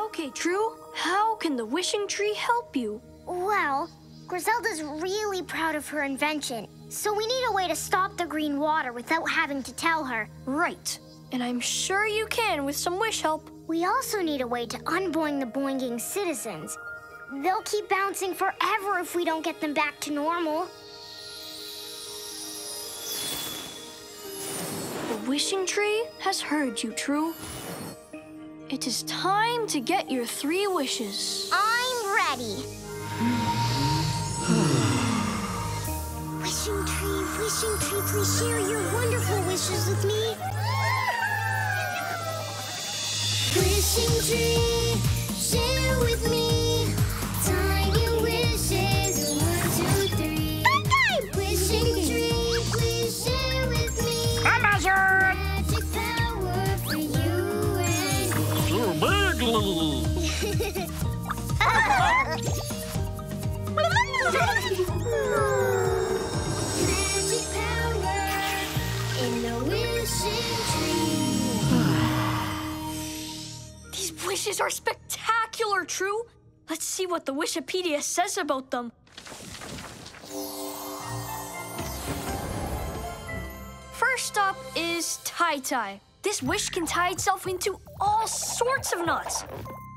Okay, True, how can the wishing tree help you? Well, Grizelda's really proud of her invention, so we need a way to stop the green water without having to tell her. Right, and I'm sure you can with some wish help. We also need a way to unboing the boinging citizens. They'll keep bouncing forever if we don't get them back to normal. The Wishing Tree has heard you, True. It is time to get your 3 wishes. I'm ready. Wishing Tree, please share your wonderful wishes with me. Wishing Tree, share with me. Tiny wishes, 1, 2, 3. Tai Tai! Wishing Tree, please share with me. Magic power for you and me. Magic power in the Wishing Tree. These wishes are spectacular, True. Let's see what the Wishipedia says about them. First up is Tai Tai. This wish can tie itself into all sorts of knots.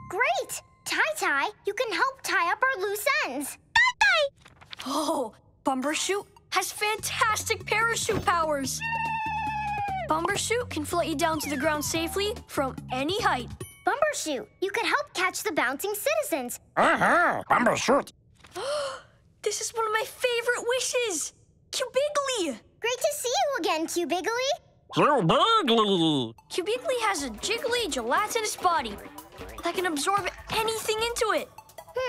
Great! Tai Tai, you can help tie up our loose ends. Tai Tai! Oh, Bumbershoot has fantastic parachute powers. Bumbershoot can float you down to the ground safely from any height. Bumbershoot, you can help catch the bouncing citizens. Bumbershoot. This is one of my favorite wishes. Cubigly. Great to see you again, Cubigly. Cubigly. Cubigly has a jiggly, gelatinous body that can absorb anything into it.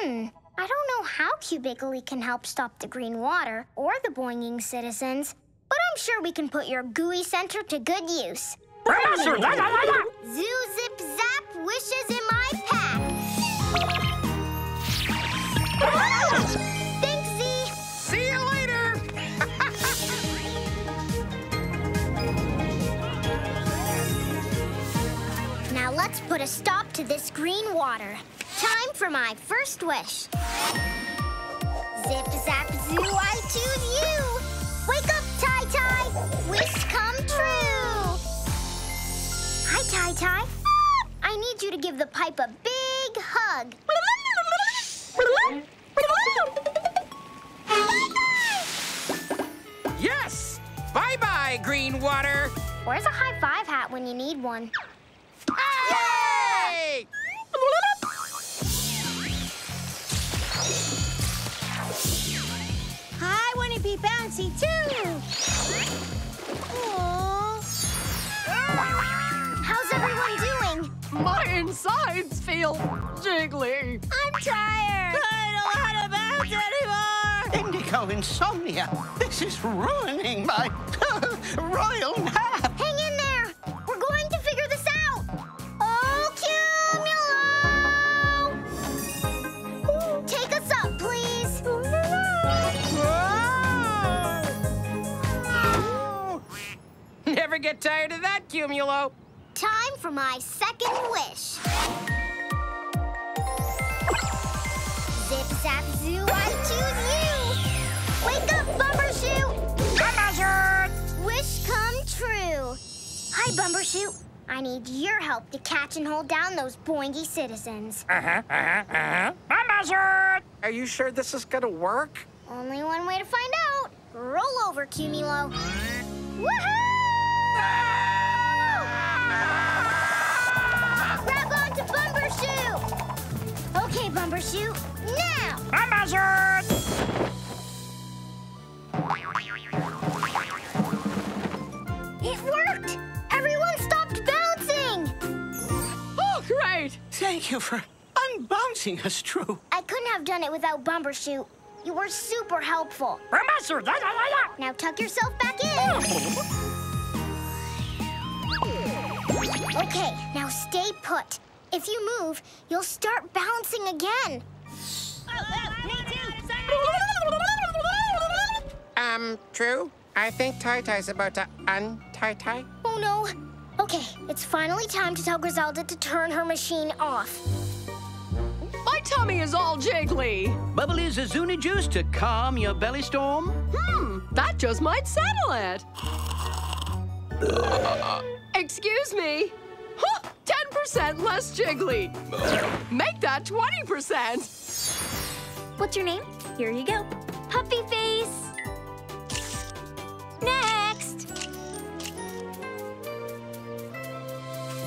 I don't know how Cubigly can help stop the green water or the boinging citizens, but I'm sure we can put your gooey center to good use. Zoo Zip Zap wishes in my pack. Thanks, Zee. See you later. Now let's put a stop to this green water. Time for my first wish. Zip, zap, zoo, I choose you. Wake up, Tai Tai. Wish come true. Hi, Tai Tai. I need you to give the pipe a big hug. Yes! Bye-bye, green water. Where's a high-five hat when you need one? Yay! I want to be bouncy, too. Aww. How's everyone doing? My insides feel jiggly. I'm tired. I don't know how to bounce anymore. Indigo insomnia. This is ruining my royal nap. Hang in there. We're going to figure this out. Oh, Cumulo! Take us up, please. Never get tired of that, Cumulo. Time for my second wish. Zip, zap, zoo, I choose you. Wake up, Bumbershoot. Bumbershoot! Wish come true. Hi, Bumbershoot. I need your help to catch and hold down those boingy citizens. Bumbershoot! Are you sure this is gonna work? Only one way to find out. Roll over, Cumulo. Woohoo! Grab onto Bumbershoot! Okay, Bumbershoot, now! Bumbershoot! It worked! Everyone stopped bouncing! Oh, great! Thank you for unbouncing us, True. I couldn't have done it without Bumbershoot. You were super helpful. Now tuck yourself back in. Okay, now stay put. If you move, you'll start bouncing again. True? I think Tai Tai's about to un-Tai Tai. Oh, no. Okay, it's finally time to tell Grizelda to turn her machine off. My tummy is all jiggly. Bubbly Zazuni juice to calm your belly storm? That just might settle it. Excuse me. Huh, 10% 10% less jiggly. Make that 20%. What's your name? Here you go. Puffy face. Next.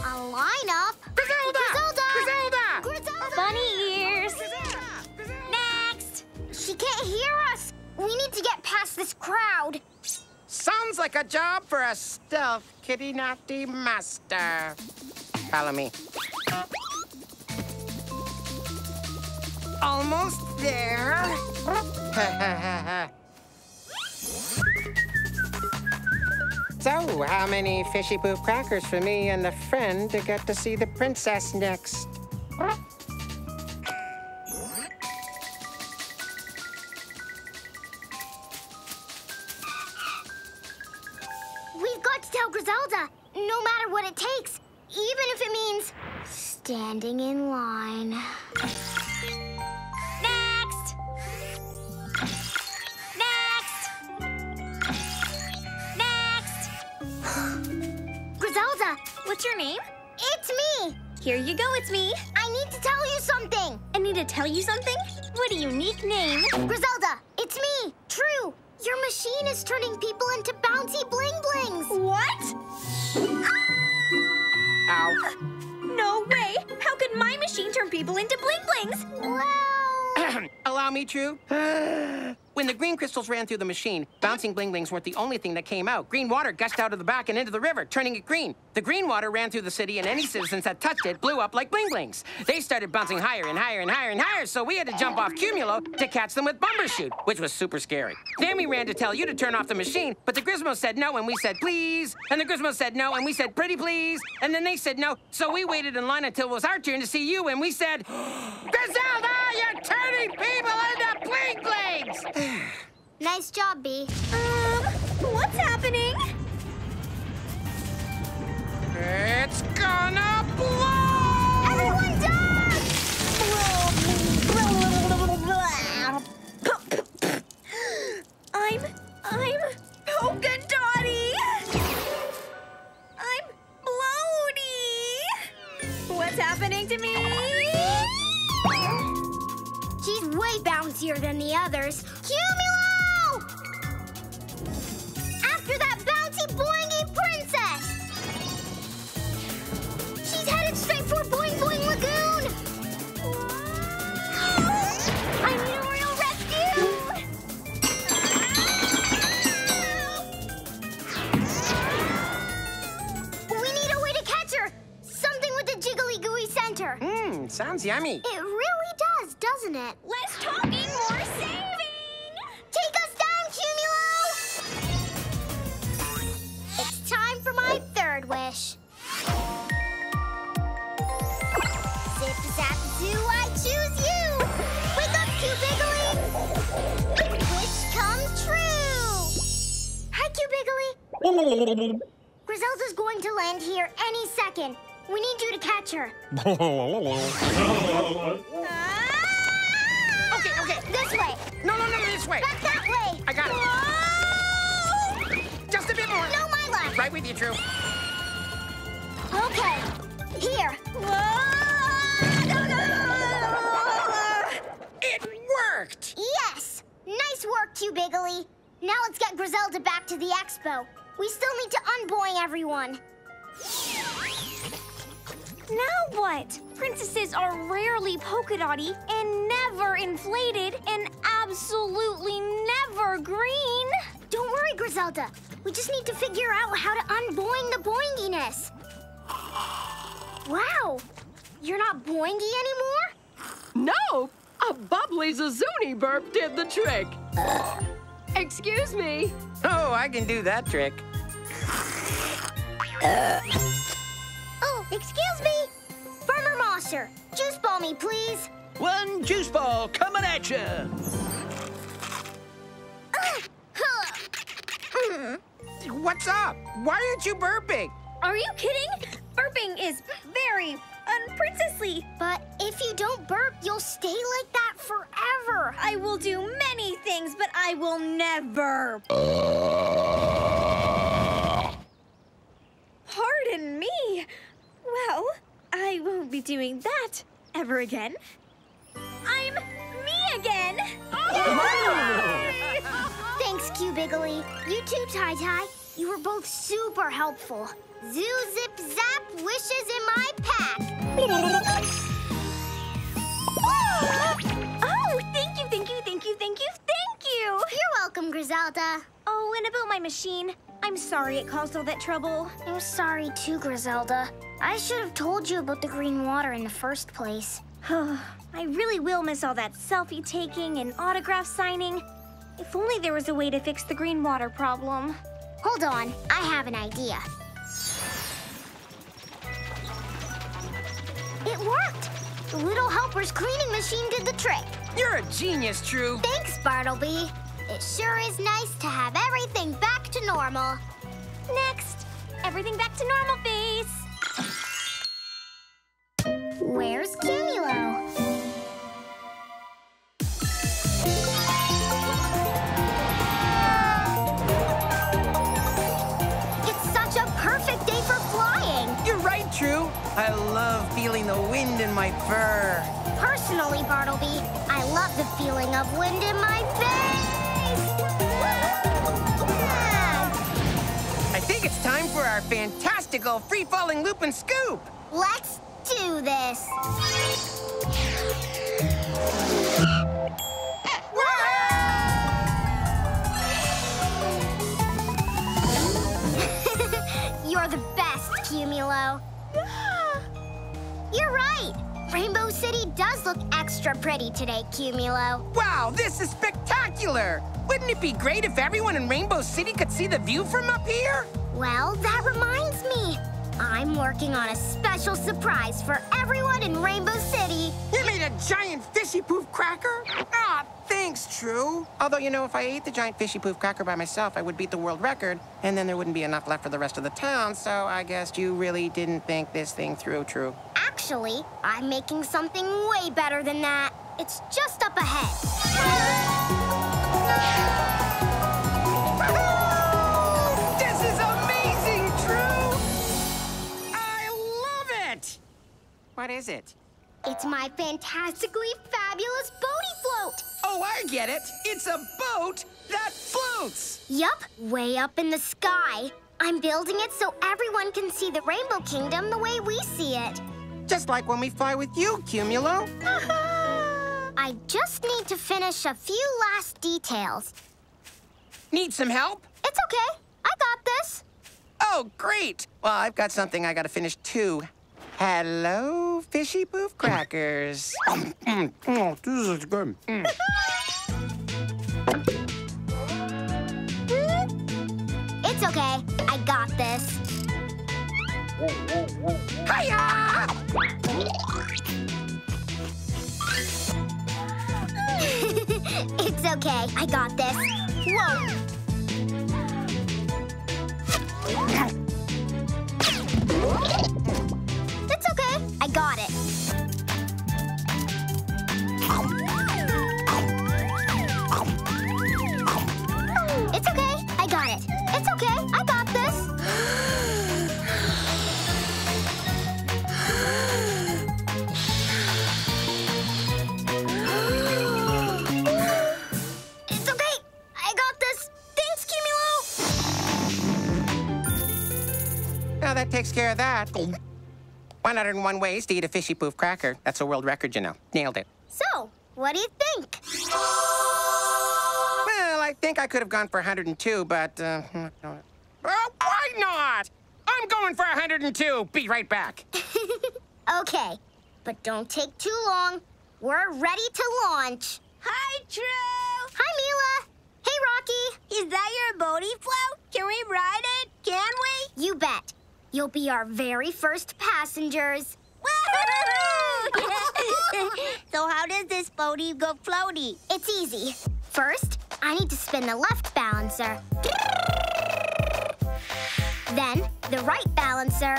A lineup. Grizelda. Grizelda. Grizelda. Grizelda. Bunny ears. Grizelda. Next. She can't hear us. We need to get past this crowd. Sounds like a job for a stealth kitty naughty master. Follow me. Almost there. So, how many fishy poo crackers for me and a friend to get to see the princess next? We've got to tell Grizelda, no matter what it takes, even if it means standing in line. Next! Next! Next! Grizelda! What's your name? It's me! Here you go, it's me. I need to tell you something. I need to tell you something? What a unique name. Grizelda, it's me, True. Your machine is turning people into bouncy bling-blings. What? Ah! Ow. No way! How could my machine turn people into bling-blings? Well... Allow me, True. When the green crystals ran through the machine, bouncing bling-blings weren't the only thing that came out. Green water gushed out of the back and into the river, turning it green. The green water ran through the city, and any citizens that touched it blew up like bling-blings. They started bouncing higher and higher and higher and higher, so we had to jump off Cumulo to catch them with Bumbershoot, which was super scary. Then we ran to tell you to turn off the machine, but the Grismo said no, and we said please. And the Grismo said no, and we said pretty please. And then they said no, so we waited in line until it was our turn to see you, and we said, Grizelda, you're turning people into bling-blings! Nice job, Bee. What's happening? It's gonna blow! Everyone dive! I'm polka dotty! I'm bloaty! What's happening to me? She's way bouncier than the others. Cumulo! After that bouncy boingy princess! She's headed straight for Boing Boing Lagoon! I need a royal rescue! We need a way to catch her! Something with the jiggly gooey center. Mmm, sounds yummy. It really does, doesn't it? Less talking, more saving! Take us down, Cumulo! It's time for my third wish. Zip zap zoo, I choose you! Wake up, Cubigly! Wish come true! Hi, Cubigly! Grizelda's going to land here any second. We need you to catch her. Okay. This way. No, this way. Back that way. I got it. Whoa! Just a bit more. No, my left. Right with you, True. Okay. Here. Whoa! It worked. Yes. Nice work, Cubigly. Now let's get Grizelda back to the expo. We still need to unboing everyone. Now what? Princesses are rarely polka dotty and never inflated and absolutely never green. Don't worry, Grizelda. We just need to figure out how to unboing the boinginess. Wow, you're not boingy anymore? No, a bubbly Zazuni burp did the trick. Excuse me. Oh, I can do that trick. Oh, excuse me. Farmer Mosser, juice ball me, please. One juice ball coming at you. What's up? Why aren't you burping? Are you kidding? Burping is very unprincessly. But if you don't burp, you'll stay like that forever. I will do many things, but I will never. Pardon me. Well, I I won't be doing that ever again. I'm me again! Yay! Thanks, Cubigly. You too, Tai Tai. You were both super helpful. Zoo Zip Zap wishes in my pack. Oh, thank you, thank you, thank you, thank you, thank you. You're welcome, Grizelda. Oh, and about my machine. I'm sorry it caused all that trouble. I'm sorry too, Grizelda. I should have told you about the green water in the first place. I really will miss all that selfie taking and autograph signing. If only there was a way to fix the green water problem. Hold on, I have an idea. It worked! The Little Helper's cleaning machine did the trick. You're a genius, True. Thanks, Bartleby. It sure is nice to have everything back to normal. Next, everything back to normal face. Where's Cumulo? I love feeling the wind in my fur. Personally, Bartleby, I love the feeling of wind in my face! Yeah. I think it's time for our fantastical free-falling loop and scoop! Let's do this! You're the best, Cumulo. You're right! Rainbow City does look extra pretty today, Cumulo. Wow, this is spectacular! Wouldn't it be great if everyone in Rainbow City could see the view from up here? Well, that reminds me. I'm working on a special surprise for everyone in Rainbow City. You made a giant fishy poof cracker? Ah, thanks, True. Although, you know, if I ate the giant fishy poof cracker by myself, I would beat the world record, and then there wouldn't be enough left for the rest of the town, so I guess you really didn't think this thing through, True. Actually, I'm making something way better than that. It's just up ahead. What is it? It's my fantastically fabulous boaty float! Oh, I get it! It's a boat that floats! Yup, way up in the sky. I'm building it so everyone can see the Rainbow Kingdom the way we see it. Just like when we fly with you, Cumulo. I just need to finish a few last details. Need some help? It's okay. I got this. Oh, great! Well, I've got something I gotta finish, too. Hello, fishy poof crackers. Oh, this is good. It's okay. I got this. Hiya! It's okay. I got this. Whoa! I got it. It's okay. I got it. It's okay. I got this. It's okay. I got this. Thanks, Cumulo. Now that takes care of that. 101 ways to eat a fishy poof cracker. That's a world record, you know. Nailed it. So, what do you think? Well, I think I could have gone for 102, but... oh, why not? I'm going for 102. Be right back. Okay, but don't take too long. We're ready to launch. Hi, True. Hi, Mila. Hey, Rocky. Is that your boaty float? Can we ride it? Can we? You bet. You'll be our very first passengers. Woo-hoo! So how does this boaty go floaty? It's easy. First, I need to spin the left balancer. Then the right balancer.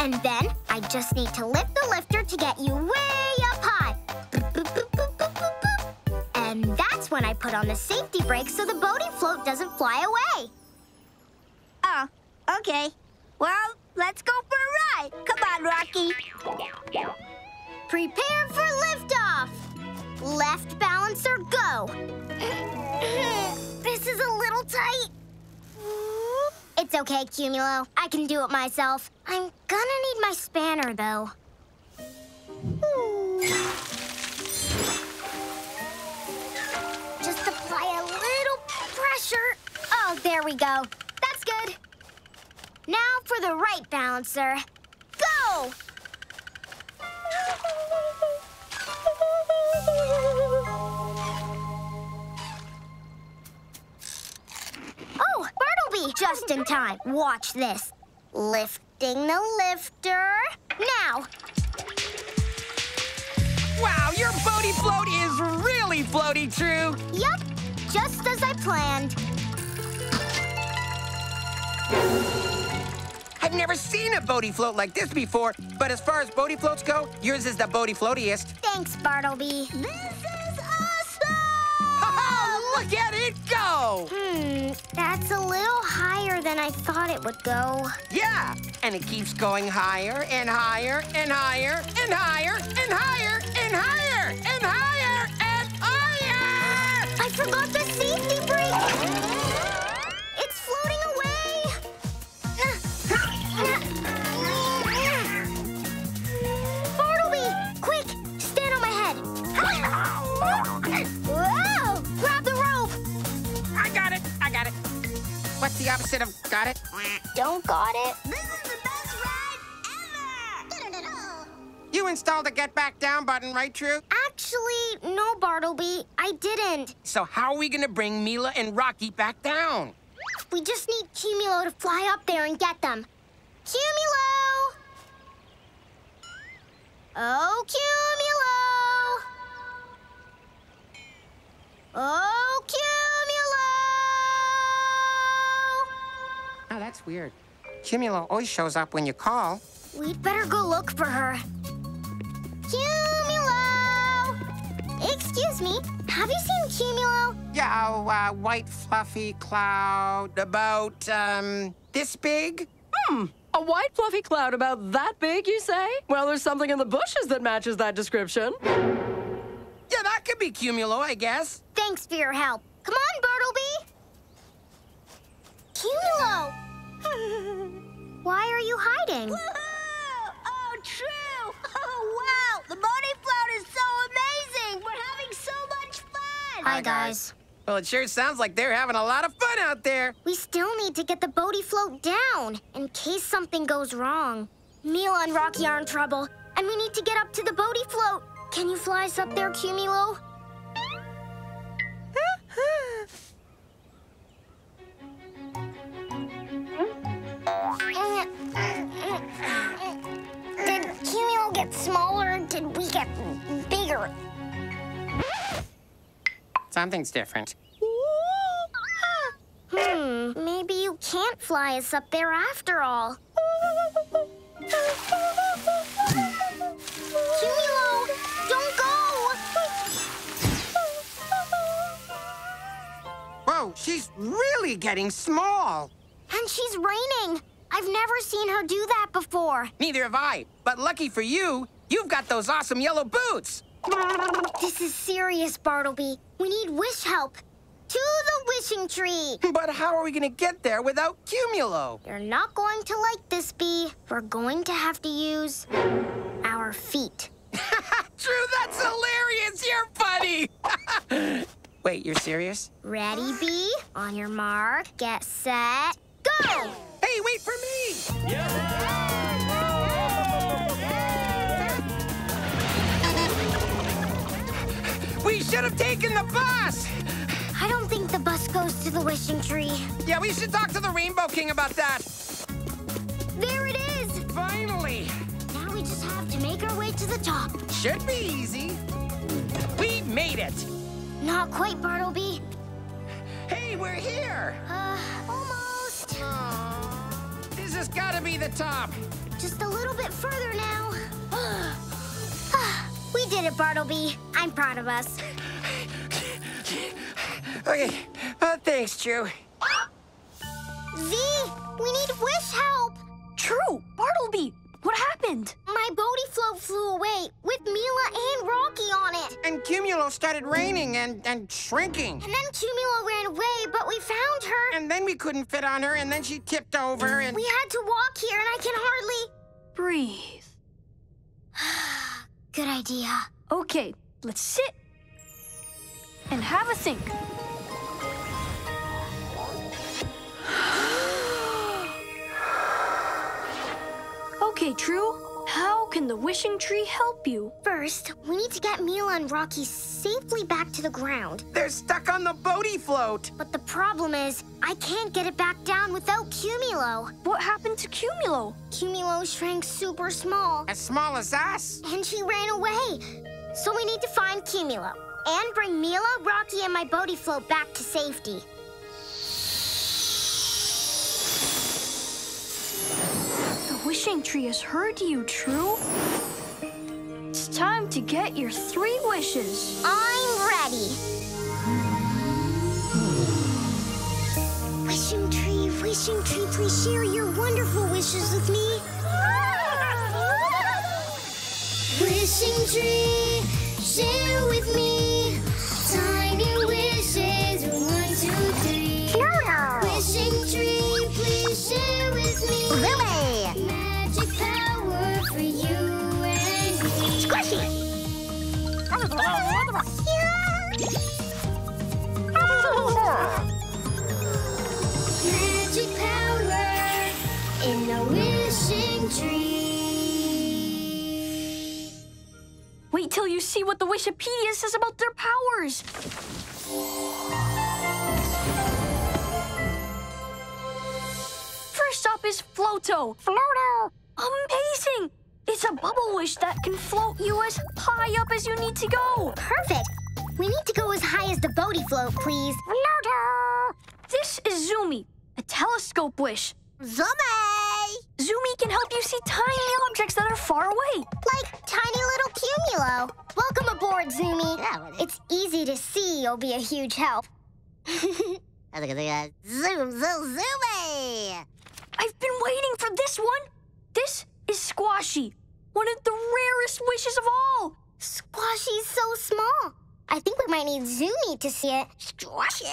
And then I just need to lift the lifter to get you way up high. And that's when I put on the safety brake so the boaty float doesn't fly away. Oh, okay. Well, let's go for a ride. Come on, Rocky. Prepare for liftoff. Left balancer, go. This is a little tight. It's okay, Cumulo. I can do it myself. I'm gonna need my spanner, though. Just apply a little pressure. Oh, there we go. That's good. Now for the right balancer. Go! Oh, Bartleby! Just in time. Watch this. Lifting the lifter. Now! Wow, your boaty float is really floaty, True. Yup, just as I planned. I've never seen a boaty float like this before, but as far as boaty floats go, yours is the boaty floatiest. Thanks, Bartleby. This is awesome! Look at it go! That's a little higher than I thought it would go. Yeah, and it keeps going higher and higher and higher and higher and higher and higher and higher and higher! I forgot the safety brake! It's floating away! Bartleby, quick! Stand on my head! Whoa! Grab the rope! I got it! I got it! What's the opposite of got it? Don't got it. This is the best ride ever! You installed the get back down button, right, True? Actually, no, Bartleby, I didn't. So how are we gonna bring Mila and Rocky back down? We just need Cumulo to fly up there and get them. Cumulo! Oh, Cumulo! Oh, Cumulo! Oh, that's weird. Cumulo always shows up when you call. We'd better go look for her. Cumulo! Excuse me, have you seen Cumulo? Yeah, white fluffy cloud about, this big? A white fluffy cloud about that big, you say? Well, there's something in the bushes that matches that description. Yeah, that could be Cumulo, I guess. Thanks for your help. Come on, Bartleby. Cumulo! Why are you hiding? Woohoo! Oh, True! Oh, wow! The boaty float is so amazing! We're having so much fun! Hi, guys. Well, it sure sounds like they're having a lot of fun out there. We still need to get the boaty float down in case something goes wrong. Mila and Rocky are in trouble, and we need to get up to the boaty float. Can you fly us up there, Cumulo? Did Cumulo get smaller, or did we get bigger? Something's different. Maybe you can't fly us up there after all. Cumulo, don't go! Whoa, she's really getting small. And she's raining. I've never seen her do that before. Neither have I. But lucky for you, you've got those awesome yellow boots. This is serious, Bartleby. We need wish help. To the wishing tree. But how are we gonna get there without Cumulo? You're not going to like this, Bee. We're going to have to use our feet. True, that's hilarious. You're funny. Wait, you're serious? Ready, Bee? On your mark, get set, go! Hey, wait for me! Yeah! We should have taken the bus! I don't think the bus goes to the wishing tree. Yeah, we should talk to the Rainbow King about that. There it is! Finally! Now we just have to make our way to the top. Should be easy. We made it! Not quite, Bartleby. Hey, we're here! Almost. Aww. This has got to be the top. Just a little bit further now. We did it, Bartleby. I'm proud of us. Okay, thanks, True. Zee, we need wish help. started raining and shrinking. And then Cumulo ran away, but we found her. And then we couldn't fit on her, and then she tipped over, and... We had to walk here, and I can hardly... breathe. Good idea. Okay, let's sit and have a think. Okay, True, how can the Wishing Tree help you? First, we need to get Mila and Rocky safely back to the ground. They're stuck on the boaty float. But the problem is, I can't get it back down without Cumulo. What happened to Cumulo? Cumulo shrank super small. As small as us? And she ran away. So we need to find Cumulo and bring Mila, Rocky, and my boaty float back to safety. The Wishing Tree has heard you, True. It's time to get your 3 wishes. I'm ready. Wishing Tree, please share your wonderful wishes with me. Wishing Tree, share with me. Tiny wishes, 1, 2, 3. No. Wishing Tree, please share with me. Zoomy. Squashy! Magic power in the Wishing Tree. Wait till you see what the Wishipedia says about their powers. First up is Floto. Floto! Amazing! It's a bubble wish that can float you as high up as you need to go. Perfect. We need to go as high as the boaty float, please. Floto! This is Zoomy, a telescope wish. Zoomy! Zoomy can help you see tiny objects that are far away. Like tiny little Cumulo. Welcome aboard, Zoomy. Yeah, it's easy to see. You'll be a huge help. Zoomy! I've been waiting for this one. This is Squashy, one of the rarest wishes of all. Squashy's so small. I think we might need Zoomy to see it. Squashy!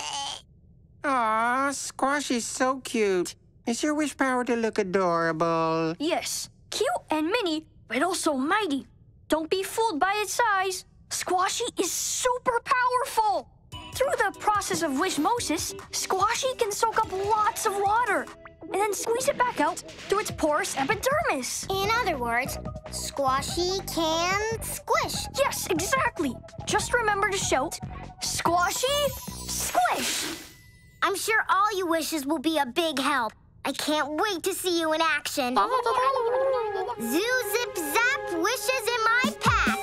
Aw, Squashy's so cute. Is your wish power to look adorable? Yes, cute and mini, but also mighty. Don't be fooled by its size. Squashy is super powerful. Through the process of wishmosis, Squashy can soak up lots of water and then squeeze it back out through its porous epidermis. In other words, Squashy can squish. Yes, exactly. Just remember to shout, Squashy, squish! I'm sure all your wishes will be a big help. I can't wait to see you in action. Zoo, zip, zap, wishes in my pack.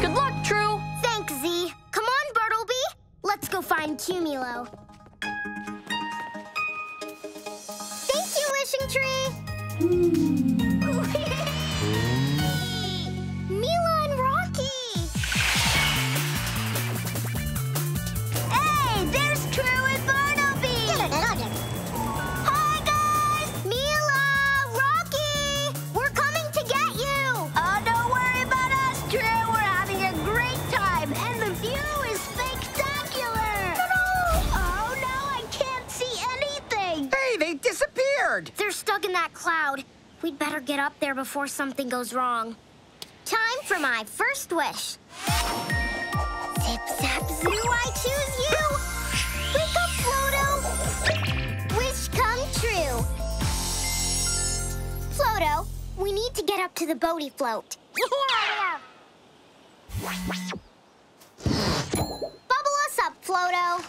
Good luck, True. Thanks, Zee. Come on, Bartleby. Let's go find Cumulo. Tree. Mila and Rocky. Hey, there's True and Bartleby. Hi, guys. Mila, Rocky, we're coming to get you. Oh, don't worry about us, True. We're having a great time, and the view is spectacular. Oh, no, I can't see anything. Hey, they disappeared. They're stuck in that cloud. We'd better get up there before something goes wrong. Time for my first wish. Zip, zap, zoo, I choose you! Wake up, Floto! Wish come true! Floto, we need to get up to the boaty float. Bubble us up, Floto!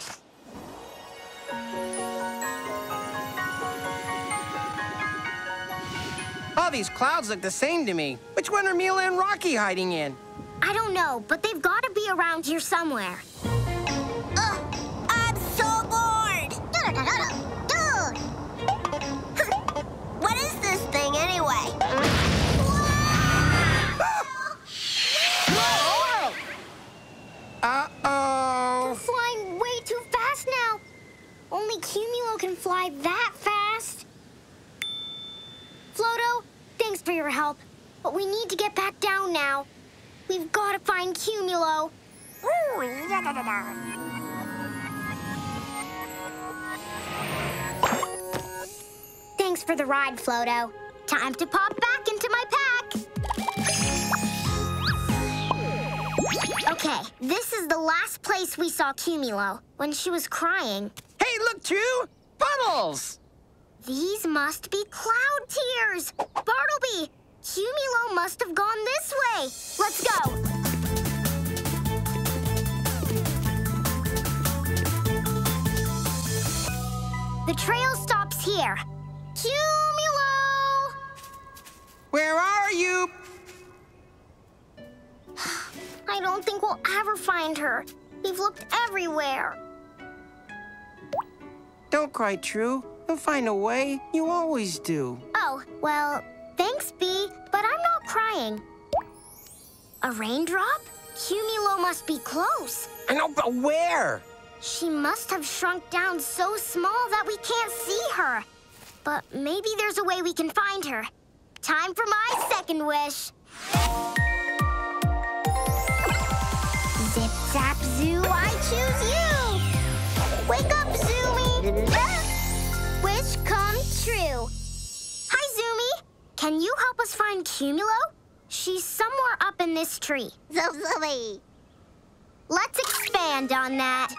All these clouds look the same to me. Which one are Mila and Rocky hiding in? I don't know, but they've got to be around here somewhere. Ugh, I'm so bored. What is this thing anyway? Uh-oh. They're flying way too fast now. Only Cumulo can fly that fast. Floto, thanks for your help, but we need to get back down now. We've got to find Cumulo. Ooh, da da da da. Thanks for the ride, Floto. Time to pop back into my pack. Okay, this is the last place we saw Cumulo, when she was crying. Hey, look, True! Puddles! These must be cloud tears. Bartleby, Cumulo must have gone this way. Let's go. The trail stops here. Cumulo! Where are you? I don't think we'll ever find her. We've looked everywhere. Don't cry, True. You'll find a way. You always do. Oh, well, thanks, Bee, but I'm not crying. A raindrop? Cumulo must be close. I know, but where? She must have shrunk down so small that we can't see her. But maybe there's a way we can find her. Time for my second wish. Zip, zap, zoo, I choose you. Wake up, Zoomy. Wish come true. Hi, Zoomy. Can you help us find Cumulo? She's somewhere up in this tree. Zoomy. Let's expand on that.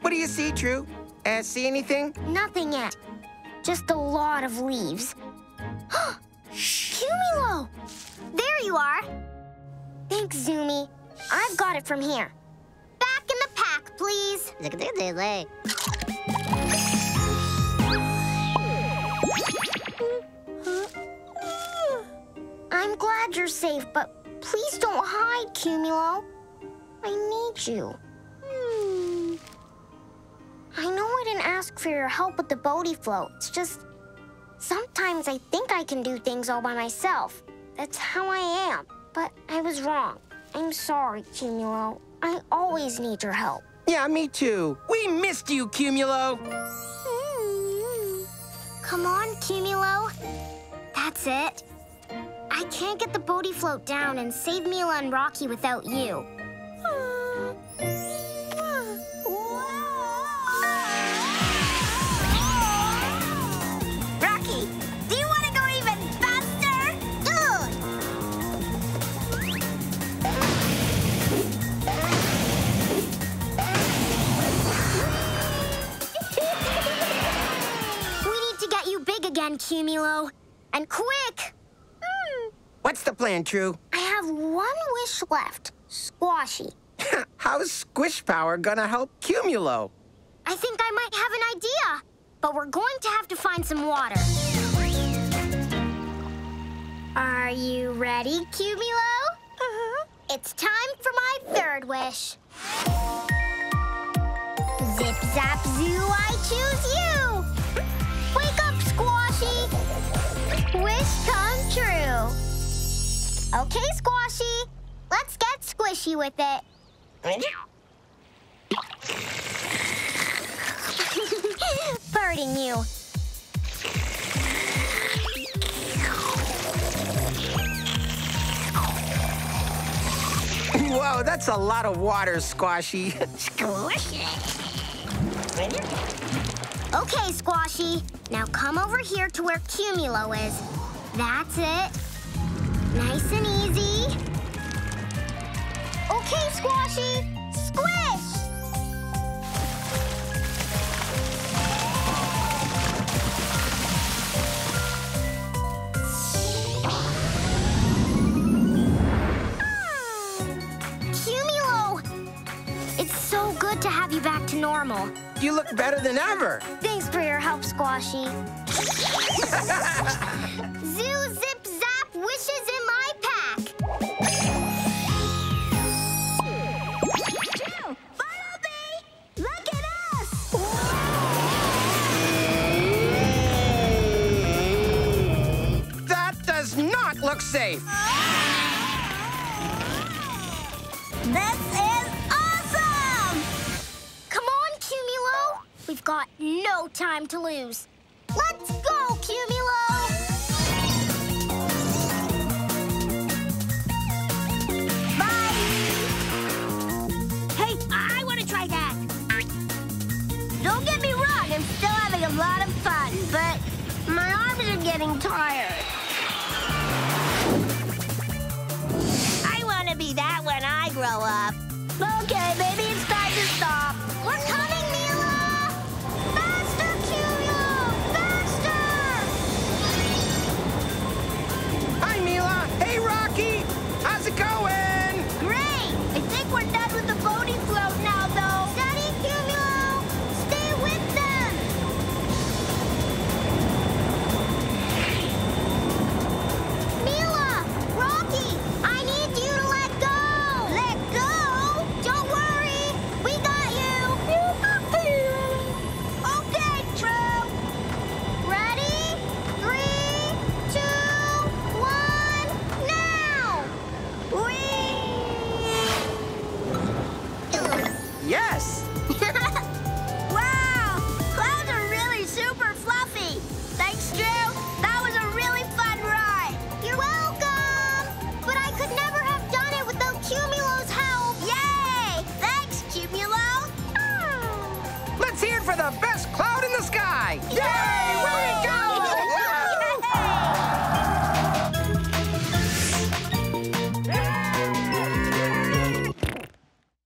What do you see, True? See anything? Nothing yet. Just a lot of leaves. Cumulo! There you are. Thanks, Zoomy. I've got it from here. Back in the pack, please. I'm glad you're safe, but please don't hide, Cumulo. I need you. I know I didn't ask for your help with the Bodhi float. It's just sometimes I think I can do things all by myself. That's how I am. But I was wrong. I'm sorry, Cumulo. I always need your help. Yeah, me too. We missed you, Cumulo. Come on, Cumulo. That's it. I can't get the Bodhi float down and save Mila and Rocky without you. Rocky, do you want to go even faster? We need to get you big again, Cumulo. And quick! What's the plan, True? I have one wish left. Squashy. How's Squish Power gonna help Cumulo? I think I might have an idea. But we're going to have to find some water. Are you ready, Cumulo? Uh-huh. It's time for my third wish. Zip, zap, zoo, I choose you. Wake up, Squashy. Wish come true. Okay, Squashy, let's get squishy with it. Birding you. Whoa, that's a lot of water, Squashy. Squishy. Okay, Squashy, now come over here to where Cumulo is. That's it. Nice and easy. Okay, Squashy, squish! Cumulo! It's so good to have you back to normal. You look better than ever. Thanks for your help, Squashy. Zoo, zip, zap, wishes in my pack. True, follow me. Look at us. That does not look safe. This is awesome. Come on, Cumulo. We've got no time to lose. Let's go, Cumulo! a lot of fun, but my arms are getting tired. I want to be that when I grow up. Okay, baby, it's time to stop. We're coming, Mila! Faster, Curio! Faster! Hi, Mila. Hey, Rocky. How's it going? Great. I think we're done with the boating float now, though. Daddy, Curio, stay with them. Mila, Rocky, I need you to let go. Let go? Don't worry. We got you. Okay, True. Ready? 3, 2, 1, now. Yes. Wow! Clouds are really super fluffy. Thanks, Drew. That was a really fun ride. You're welcome. But I could never have done it without Cumulo's help. Yay! Thanks, Cumulo. Let's hear it for the best cloud in the sky. Yay! Way to go!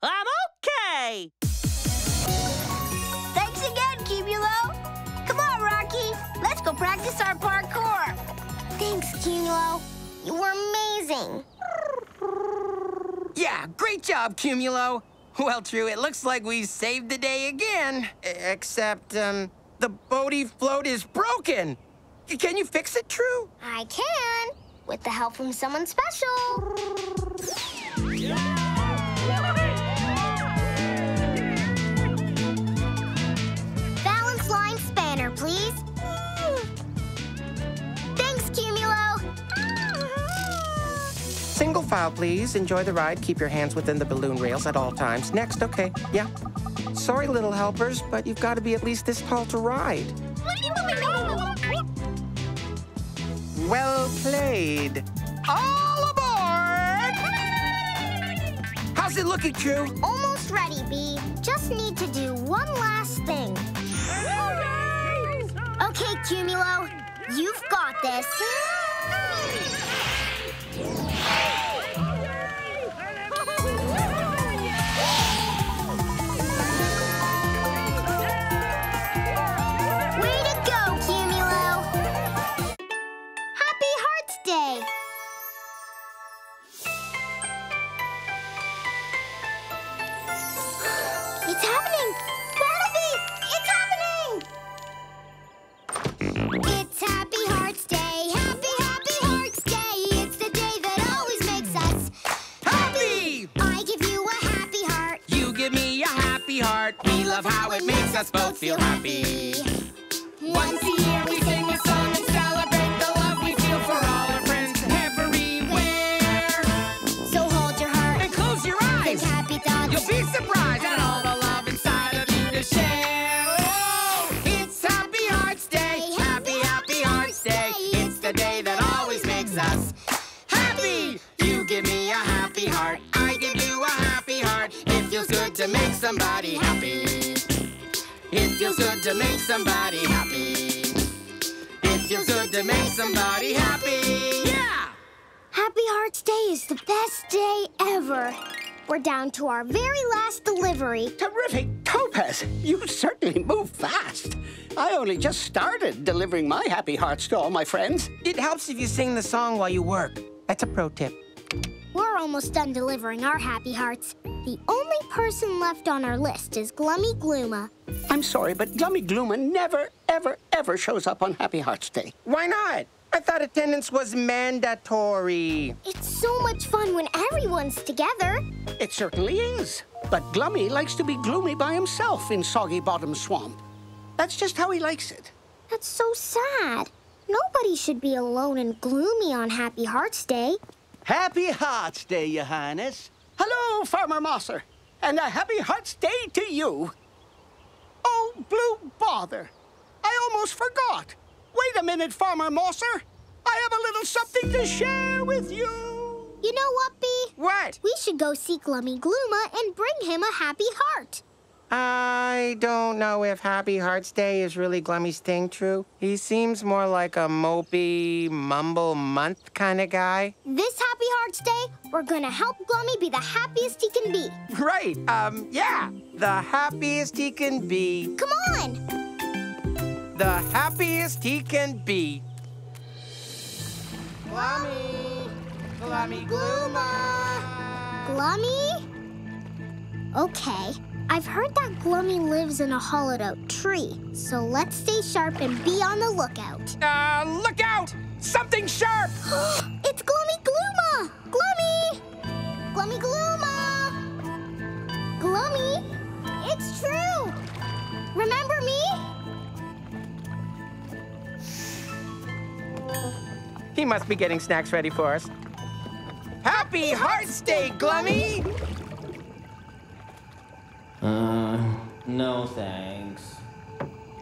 I'm okay. Thanks again, Cumulo. Come on, Rocky. Let's go practice our parkour. Thanks, Cumulo. You were amazing. Yeah, great job, Cumulo. Well, True, it looks like we saved the day again. Except, the boaty float is broken. Can you fix it, True? I can, with the help from someone special. Balance line spanner, please. Thanks, Cumulo. Single file, please. Enjoy the ride. Keep your hands within the balloon rails at all times. Next, okay, yeah. Sorry, little helpers, but you've got to be at least this tall to ride. Well played. All aboard! How's it looking, True? Almost ready, Bee. Just need to do one last thing. Okay, Cumulo, you've got this. Way to go, Cumulo. Happy Hearts Day. It's happening! Bartleby! It's happening! It's Happy Hearts Day, happy, happy Hearts Day. It's the day that always makes us. Happy! I give you a happy heart. You give me a happy heart. We love how it makes us both feel happy. Once a year we sing a song and celebrate the love we feel for all our friends everywhere. So hold your heart and close your eyes. Think happy thoughts. You'll be surprised at all the love inside of you to share. Oh, it's Happy Hearts Day. Happy, happy Hearts Day. It's the day that always makes us happy. You give me a happy heart. I give you a happy heart. It feels good to make somebody happy. It feels good to make somebody happy. It feels good to make somebody happy. Yeah! Happy Hearts Day is the best day ever. We're down to our very last delivery. Terrific, Topaz. You certainly move fast. I only just started delivering my happy hearts to all my friends. It helps if you sing the song while you work. That's a pro tip. We're almost done delivering our happy hearts. The only person left on our list is Glummy Glooma. I'm sorry, but Glummy Glooma never, ever, ever shows up on Happy Hearts Day. Why not? I thought attendance was mandatory. It's so much fun when everyone's together. It certainly is. But Glummy likes to be gloomy by himself in Soggy Bottom Swamp. That's just how he likes it. That's so sad. Nobody should be alone and gloomy on Happy Hearts Day. Happy Hearts Day, Your Highness. Hello, Farmer Mosser. And a Happy Hearts Day to you. Oh, blue bother. I almost forgot. Wait a minute, Farmer Mosser. I have a little something to share with you. You know what, Bee? What? We should go see Glummy Glooma and bring him a happy heart. I don't know if Happy Hearts Day is really Glummy's thing, True. He seems more like a mopey, mumble month kind of guy. This Happy Hearts Day, we're gonna help Glummy be the happiest he can be. Right, yeah, the happiest he can be. Come on! The happiest he can be. Glummy! Glummy Glooma! Glummy? Okay. I've heard that Glummy lives in a hollowed out tree, so let's stay sharp and be on the lookout. Look out! Something sharp! It's Glummy Glooma! Glummy! Glummy Glooma! Glummy, it's True! Remember me? He must be getting snacks ready for us. Happy Hearts Day, Glummy! No thanks.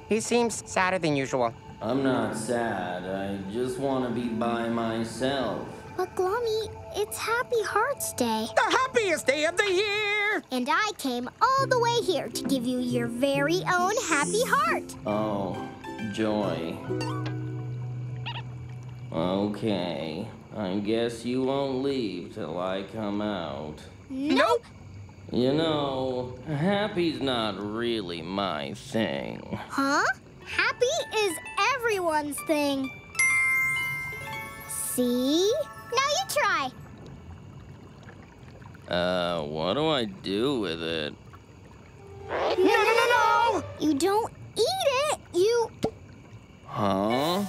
He seems sadder than usual. I'm not sad. I just want to be by myself. But Glummy, it's Happy Hearts Day. The happiest day of the year! And I came all the way here to give you your very own happy heart. Oh, joy. Okay. I guess you won't leave till I come out. Nope! You know, Happy's not really my thing. Huh? Happy is everyone's thing. See? Now you try. What do I do with it? No, no, no, no! You don't eat it, you... Huh?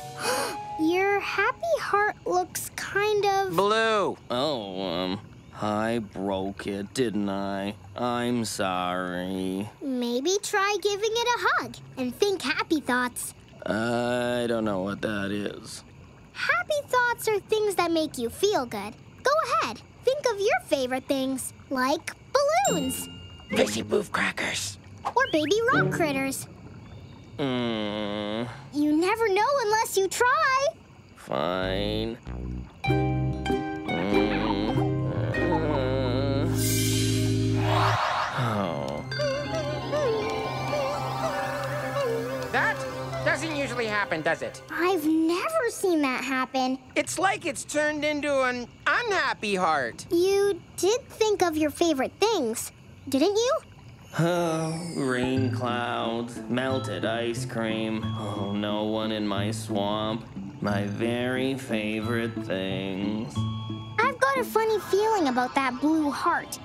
Your happy heart looks kind of... blue. Oh, I broke it, didn't I? I'm sorry. Maybe try giving it a hug and think happy thoughts. I don't know what that is. Happy thoughts are things that make you feel good. Go ahead. Think of your favorite things, like balloons. Busy Boof crackers. Or baby rock critters. You never know unless you try. Fine. Oh. That doesn't usually happen, does it? I've never seen that happen. It's like it's turned into an unhappy heart. You did think of your favorite things, didn't you? Oh, rain clouds, melted ice cream, oh, no one in my swamp, my very favorite things. I've got a funny feeling about that blue heart.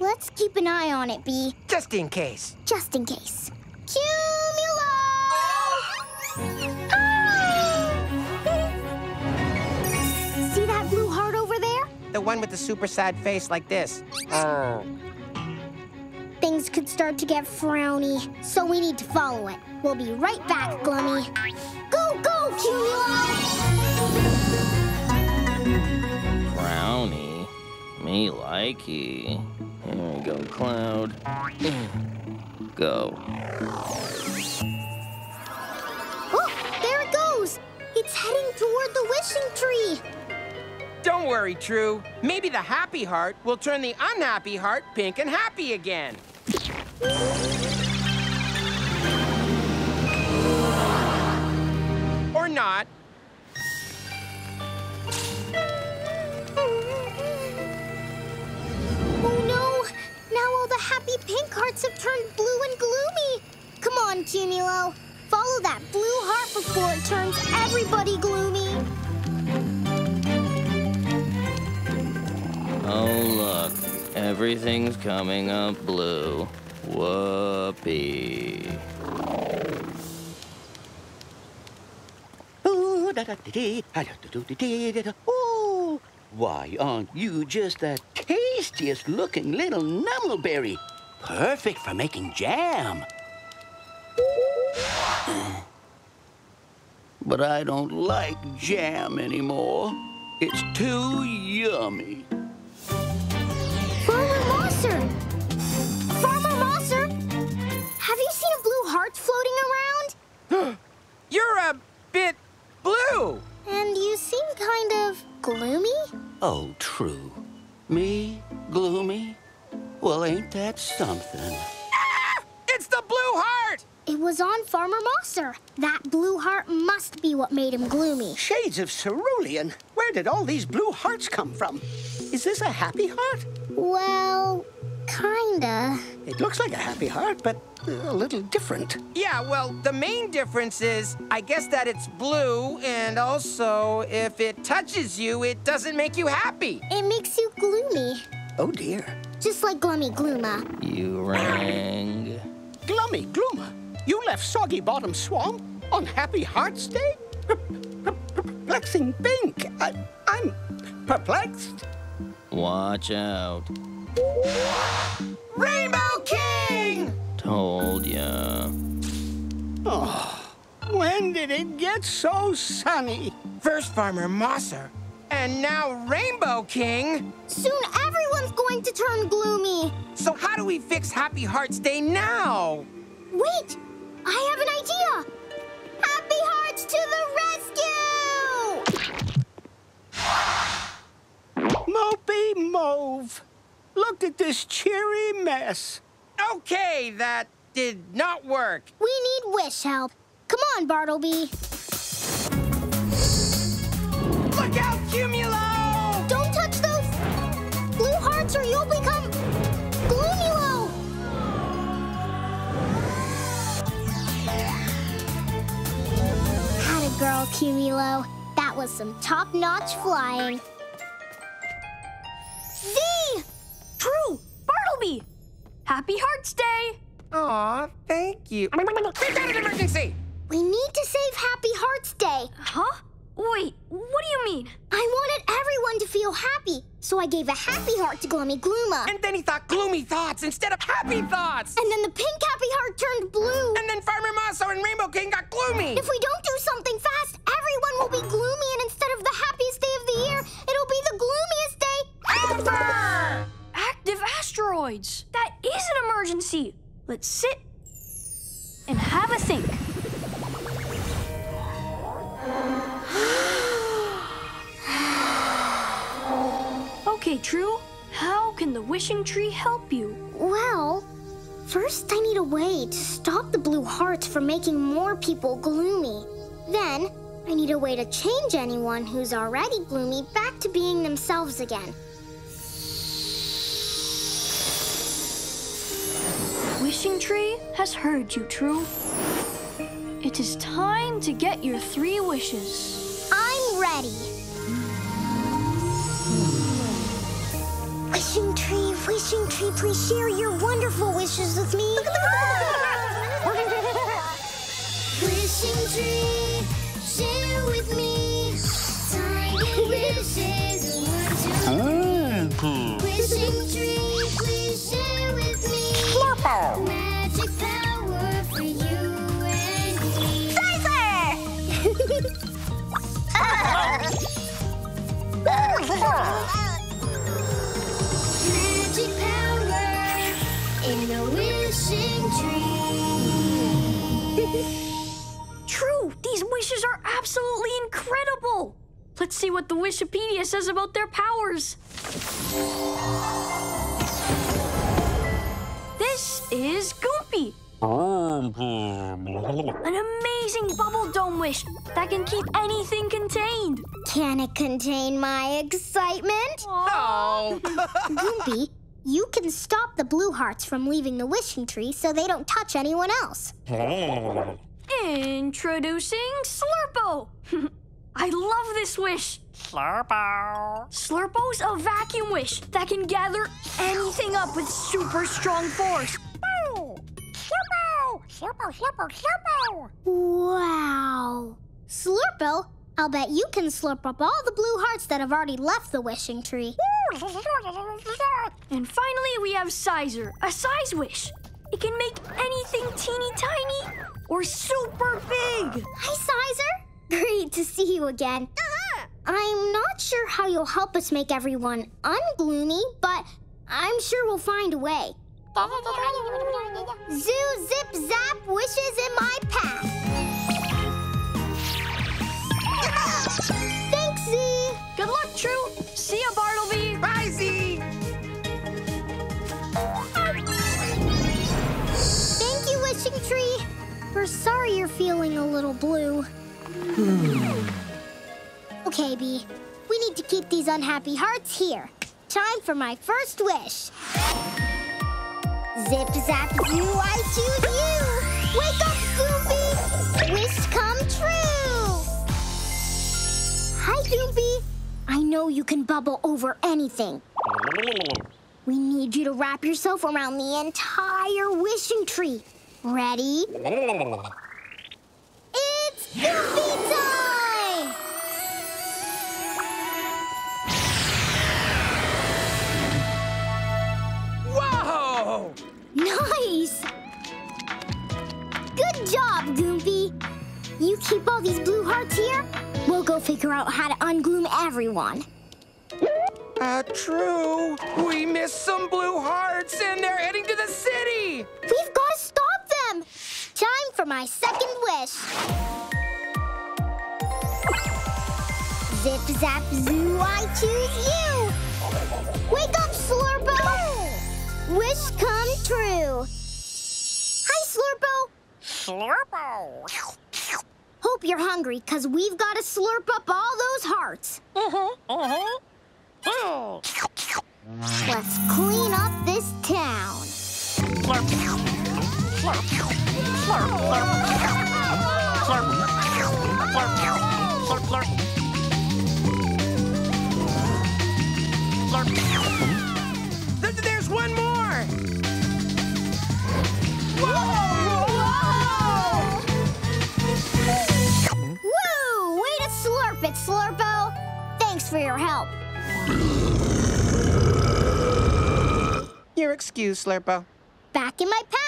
Let's keep an eye on it, Bee. Just in case. Just in case. Cumulo! Ah! See that blue heart over there? The one with the super sad face like this. Oh. Things could start to get frowny, so we need to follow it. We'll be right back, Glummy. Go, go, Cumulo! Frowny? Me likey. There we go, Cloud. Go. Oh, there it goes! It's heading toward the Wishing Tree! Don't worry, True. Maybe the happy heart will turn the unhappy heart pink and happy again. Or not. Oh, no! Now all the happy pink hearts have turned blue and gloomy. Come on, Cumulo. Follow that blue heart before it turns everybody gloomy. Oh, look. Everything's coming up blue. Whoopee. Oh, why aren't you just that tastiest looking little numbleberry. Perfect for making jam. But I don't like jam anymore. It's too yummy. Farmer Mosser! Farmer Mosser! Have you seen a blue heart floating around? You're a bit blue. And you seem kind of gloomy. Oh, True. Me? Gloomy? Well, ain't that something? Ah! It's was on Farmer Mosser. That blue heart must be what made him gloomy. Shades of cerulean. Where did all these blue hearts come from? Is this a happy heart? Well, kinda. It looks like a happy heart, but a little different. Yeah, well, the main difference is, I guess, that it's blue, and also, if it touches you, it doesn't make you happy. It makes you gloomy. Oh, dear. Just like Glummy Glooma. You rang. Glummy Glooma? You left Soggy Bottom Swamp on Happy Hearts Day? Perplexing pink. I'm perplexed. Watch out. Rainbow King! Told ya. Oh, when did it get so sunny? First Farmer Mosser, and now Rainbow King. Soon everyone's going to turn gloomy. So how do we fix Happy Hearts Day now? Wait, I have an idea. Happy Hearts to the rescue! Mopey Mauve, look at this cheery mess. Okay, that did not work. We need wish help. Come on, Bartleby. Look out, Cumulo! Don't touch those blue hearts or you'll become Gloomulo! Had a girl, Cumulo. That was some top-notch flying. Zee! True! Bartleby! Happy Hearts Day! Aw, thank you. We've got an emergency! We need to save Happy Hearts Day. Huh? Wait, what do you mean? I wanted everyone to feel happy, so I gave a happy heart to Gloomy Glooma. And then he thought gloomy thoughts instead of happy thoughts. And then the pink happy heart turned blue. And then Farmer Mosser and Rainbow King got gloomy. If we don't do something fast, everyone will be gloomy, and instead of the happiest day of the year, it'll be the gloomiest day ever! Active asteroids. That is an emergency. Let's sit and have a think. Okay, True, how can the wishing tree help you? Well, first I need a way to stop the blue hearts from making more people gloomy. Then, I need a way to change anyone who's already gloomy back to being themselves again. The wishing tree has heard you, True. It is time to get your 3 wishes. I'm ready. Wishing Tree, please share your wonderful wishes with me. Wishing Tree, share with me. Tiny wishes, 1, 2, 3. Wishing Tree, please share with me. Slurpo. Magic power for you and me. Sizer! In the wishing tree. True, these wishes are absolutely incredible. Let's see what the Wishipedia says about their powers. This is Goopy. An amazing bubble dome wish that can keep anything contained. Can it contain my excitement? No. Goopy, you can stop the blue hearts from leaving the wishing tree so they don't touch anyone else. Introducing Slurpo. I love this wish. Slurpo. Slurpo's a vacuum wish that can gather anything up with super strong force. Slurpo! Slurpo! Slurpo! Slurpo! Slurpo! Wow. Slurpo, I'll bet you can slurp up all the blue hearts that have already left the wishing tree. And finally, we have Sizer, a size wish. It can make anything teeny tiny or super big. Hi, Sizer. Great to see you again. I'm not sure how you'll help us make everyone ungloomy, but I'm sure we'll find a way. Zoo, zip, zap, wishes in my path. Thanks, Zee. Good luck, True. See ya, Bartleby. Bye, Zee. Thank you, Wishing Tree. We're sorry you're feeling a little blue. Okay, Bee. We need to keep these unhappy hearts here. Time for my first wish. Zip, zap, zoo, I choose you! Wake up, Goopy! Wish come true! Hi, Goopy. I know you can bubble over anything. We need you to wrap yourself around the entire wishing tree. Ready? It's Goopy time! Whoa! Nice! Good job, Goopy. You keep all these blue hearts here? We'll go figure out how to ungloom everyone. True. We missed some blue hearts, and they're heading to the city. We've got to stop them. Time for my second wish. Zip, zap, zoo, I choose you. Wake up, Slurpo. Wish come true. Hi, Slurpo. Slurpo. Hope you're hungry, because we've got to slurp up all those hearts. Let's clean up this town. Slurp, slurp, slurp, slurp, slurp, slurp, slurp, slurp, slurp. There's one more! Whoa! Woo! Way to slurp it, Slurpo! Thanks for your help. Your excuse, Slurpo. Back in my pack.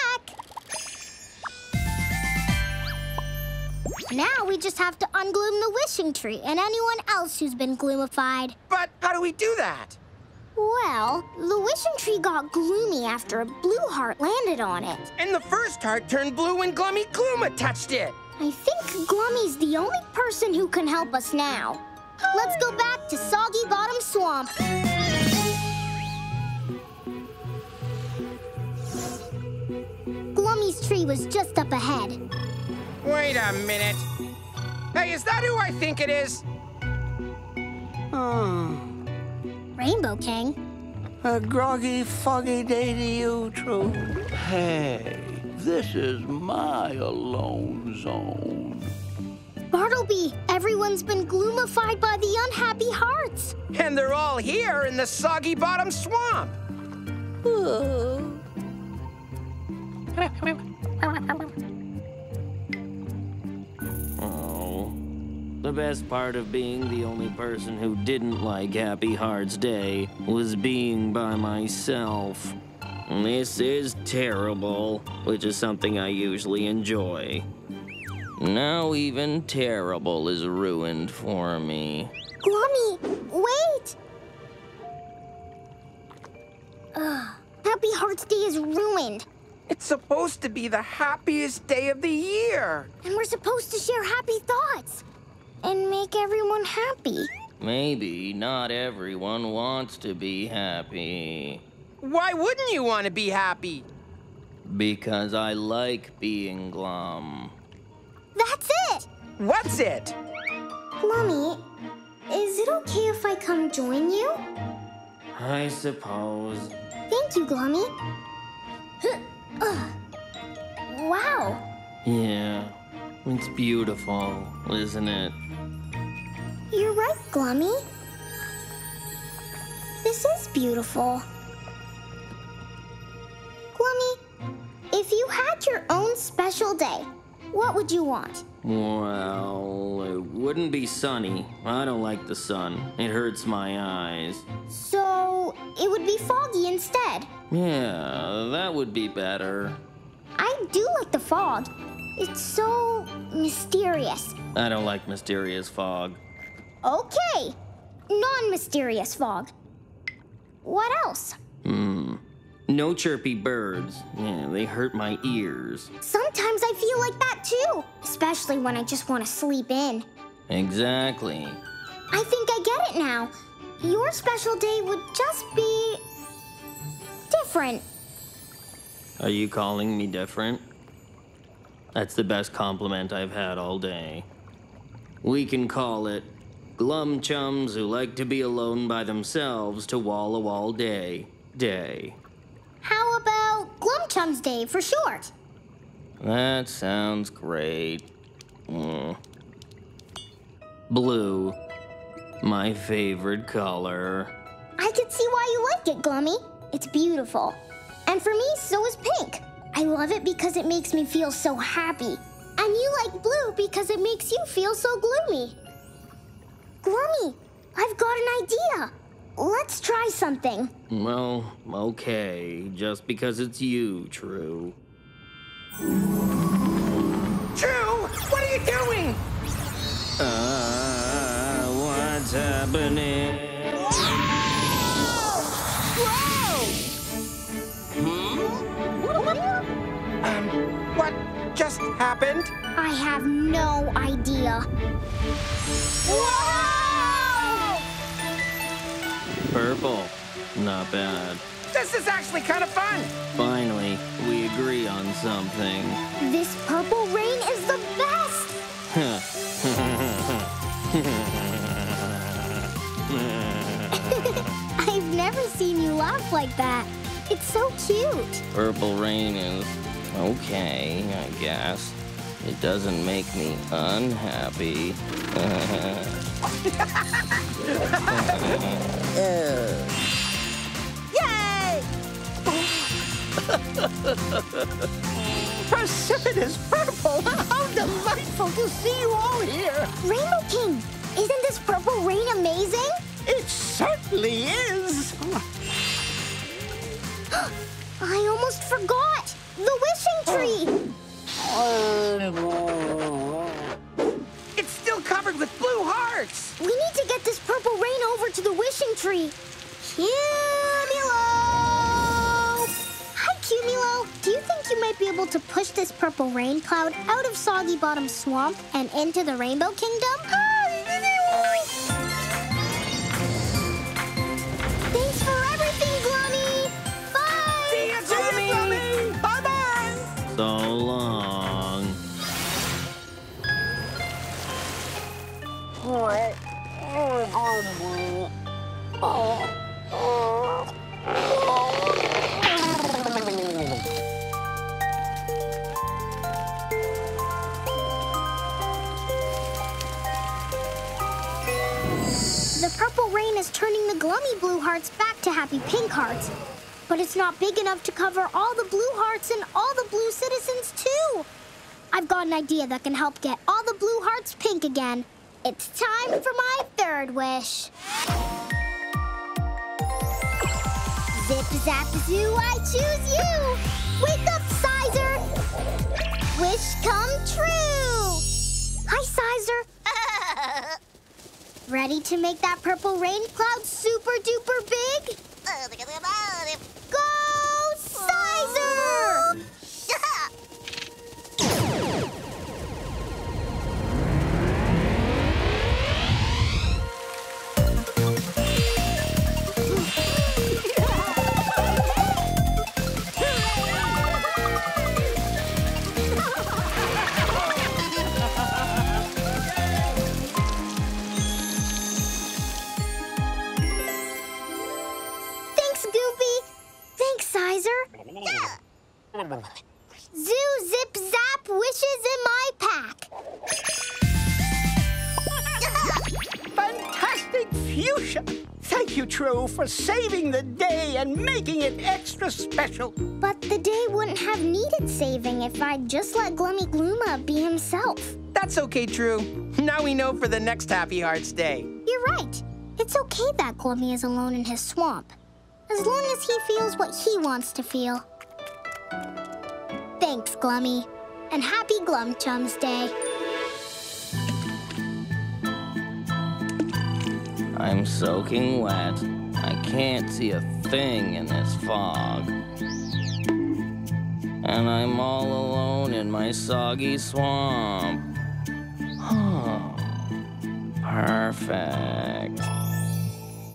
Now we just have to ungloom the wishing tree and anyone else who's been gloomified. But how do we do that? Well, the wishing tree got gloomy after a blue heart landed on it. And the first heart turned blue when Glummy Glooma touched it. I think Glummy's the only person who can help us now. Let's go back to Soggy Bottom Swamp. Glummy's tree was just up ahead. Wait a minute. Hey, is that who I think it is? Oh. Rainbow King. A groggy, foggy day to you, True. Hey, this is my alone zone. Bartleby, everyone's been gloomified by the unhappy hearts. And they're all here in the Soggy Bottom Swamp. Oh, the best part of being the only person who didn't like Happy Hearts Day was being by myself. This is terrible, which is something I usually enjoy. Now even terrible is ruined for me. Glummy, wait! Happy Hearts Day is ruined. It's supposed to be the happiest day of the year. And we're supposed to share happy thoughts. And make everyone happy. Maybe not everyone wants to be happy. Why wouldn't you want to be happy? Because I like being glum. That's it! What's it? Glummy, is it okay if I come join you? I suppose. Thank you, Glummy. Wow. Yeah, it's beautiful, isn't it? You're right, Glummy. This is beautiful. Glummy, if you had your own special day, what would you want? Well, it wouldn't be sunny. I don't like the sun. It hurts my eyes. So, it would be foggy instead. Yeah, that would be better. I do like the fog. It's so mysterious. I don't like mysterious fog. Okay, non-mysterious fog. What else? No chirpy birds. Yeah, they hurt my ears. Sometimes I feel like that too, especially when I just want to sleep in. Exactly. I think I get it now. Your special day would just be different. Are you calling me different? That's the best compliment I've had all day. We can call it glum chums who like to be alone by themselves to wall-a-wall day. How about Glum Chums Day for short? That sounds great. Blue, my favorite color. I could see why you liked it, Glummy. It's beautiful. And for me, so is pink. I love it because it makes me feel so happy. And you like blue because it makes you feel so gloomy. Glummy, I've got an idea. Let's try something. Well, okay. Just because it's you, True. True, what are you doing? What's happening? Whoa! What just happened? I have no idea. Whoa! Purple, not bad. This is actually kind of fun. Finally, we agree on something. This purple rain is the best. I've never seen you laugh like that. It's so cute. Purple rain is okay, I guess. It doesn't make me unhappy. Yay! Precipitous purple! How delightful to see you all here! Rainbow King, isn't this purple rain amazing? It certainly is! I almost forgot! The Wishing Tree! It's still covered with blue hearts! We need to get this purple rain over to the Wishing Tree. Cumulo! Hi, Cumulo. Do you think you might be able to push this purple rain cloud out of Soggy Bottom Swamp and into the Rainbow Kingdom? Thanks for everything, Glummy! Bye! See ya, Glummy! Bye-bye! So long. The purple rain is turning the glummy blue hearts back to happy pink hearts. But it's not big enough to cover all the blue hearts and all the blue citizens, too. I've got an idea that can help get all the blue hearts pink again. It's time for my third wish. Zip Zap Zoo, I choose you! Wake up, Sizer! Wish come true! Hi, Sizer! Ready to make that purple rain cloud super duper big? Go, Sizer! Zoo Zip Zap wishes in my pack. Fantastic fuchsia! Thank you, True, for saving the day and making it extra special. But the day wouldn't have needed saving if I'd just let Glummy Glooma be himself. That's okay, True. Now we know for the next Happy Hearts Day. You're right. It's okay that Glummy is alone in his swamp, as long as he feels what he wants to feel. Thanks, Glummy, and happy Glum Chums Day. I'm soaking wet. I can't see a thing in this fog. And I'm all alone in my soggy swamp. Perfect.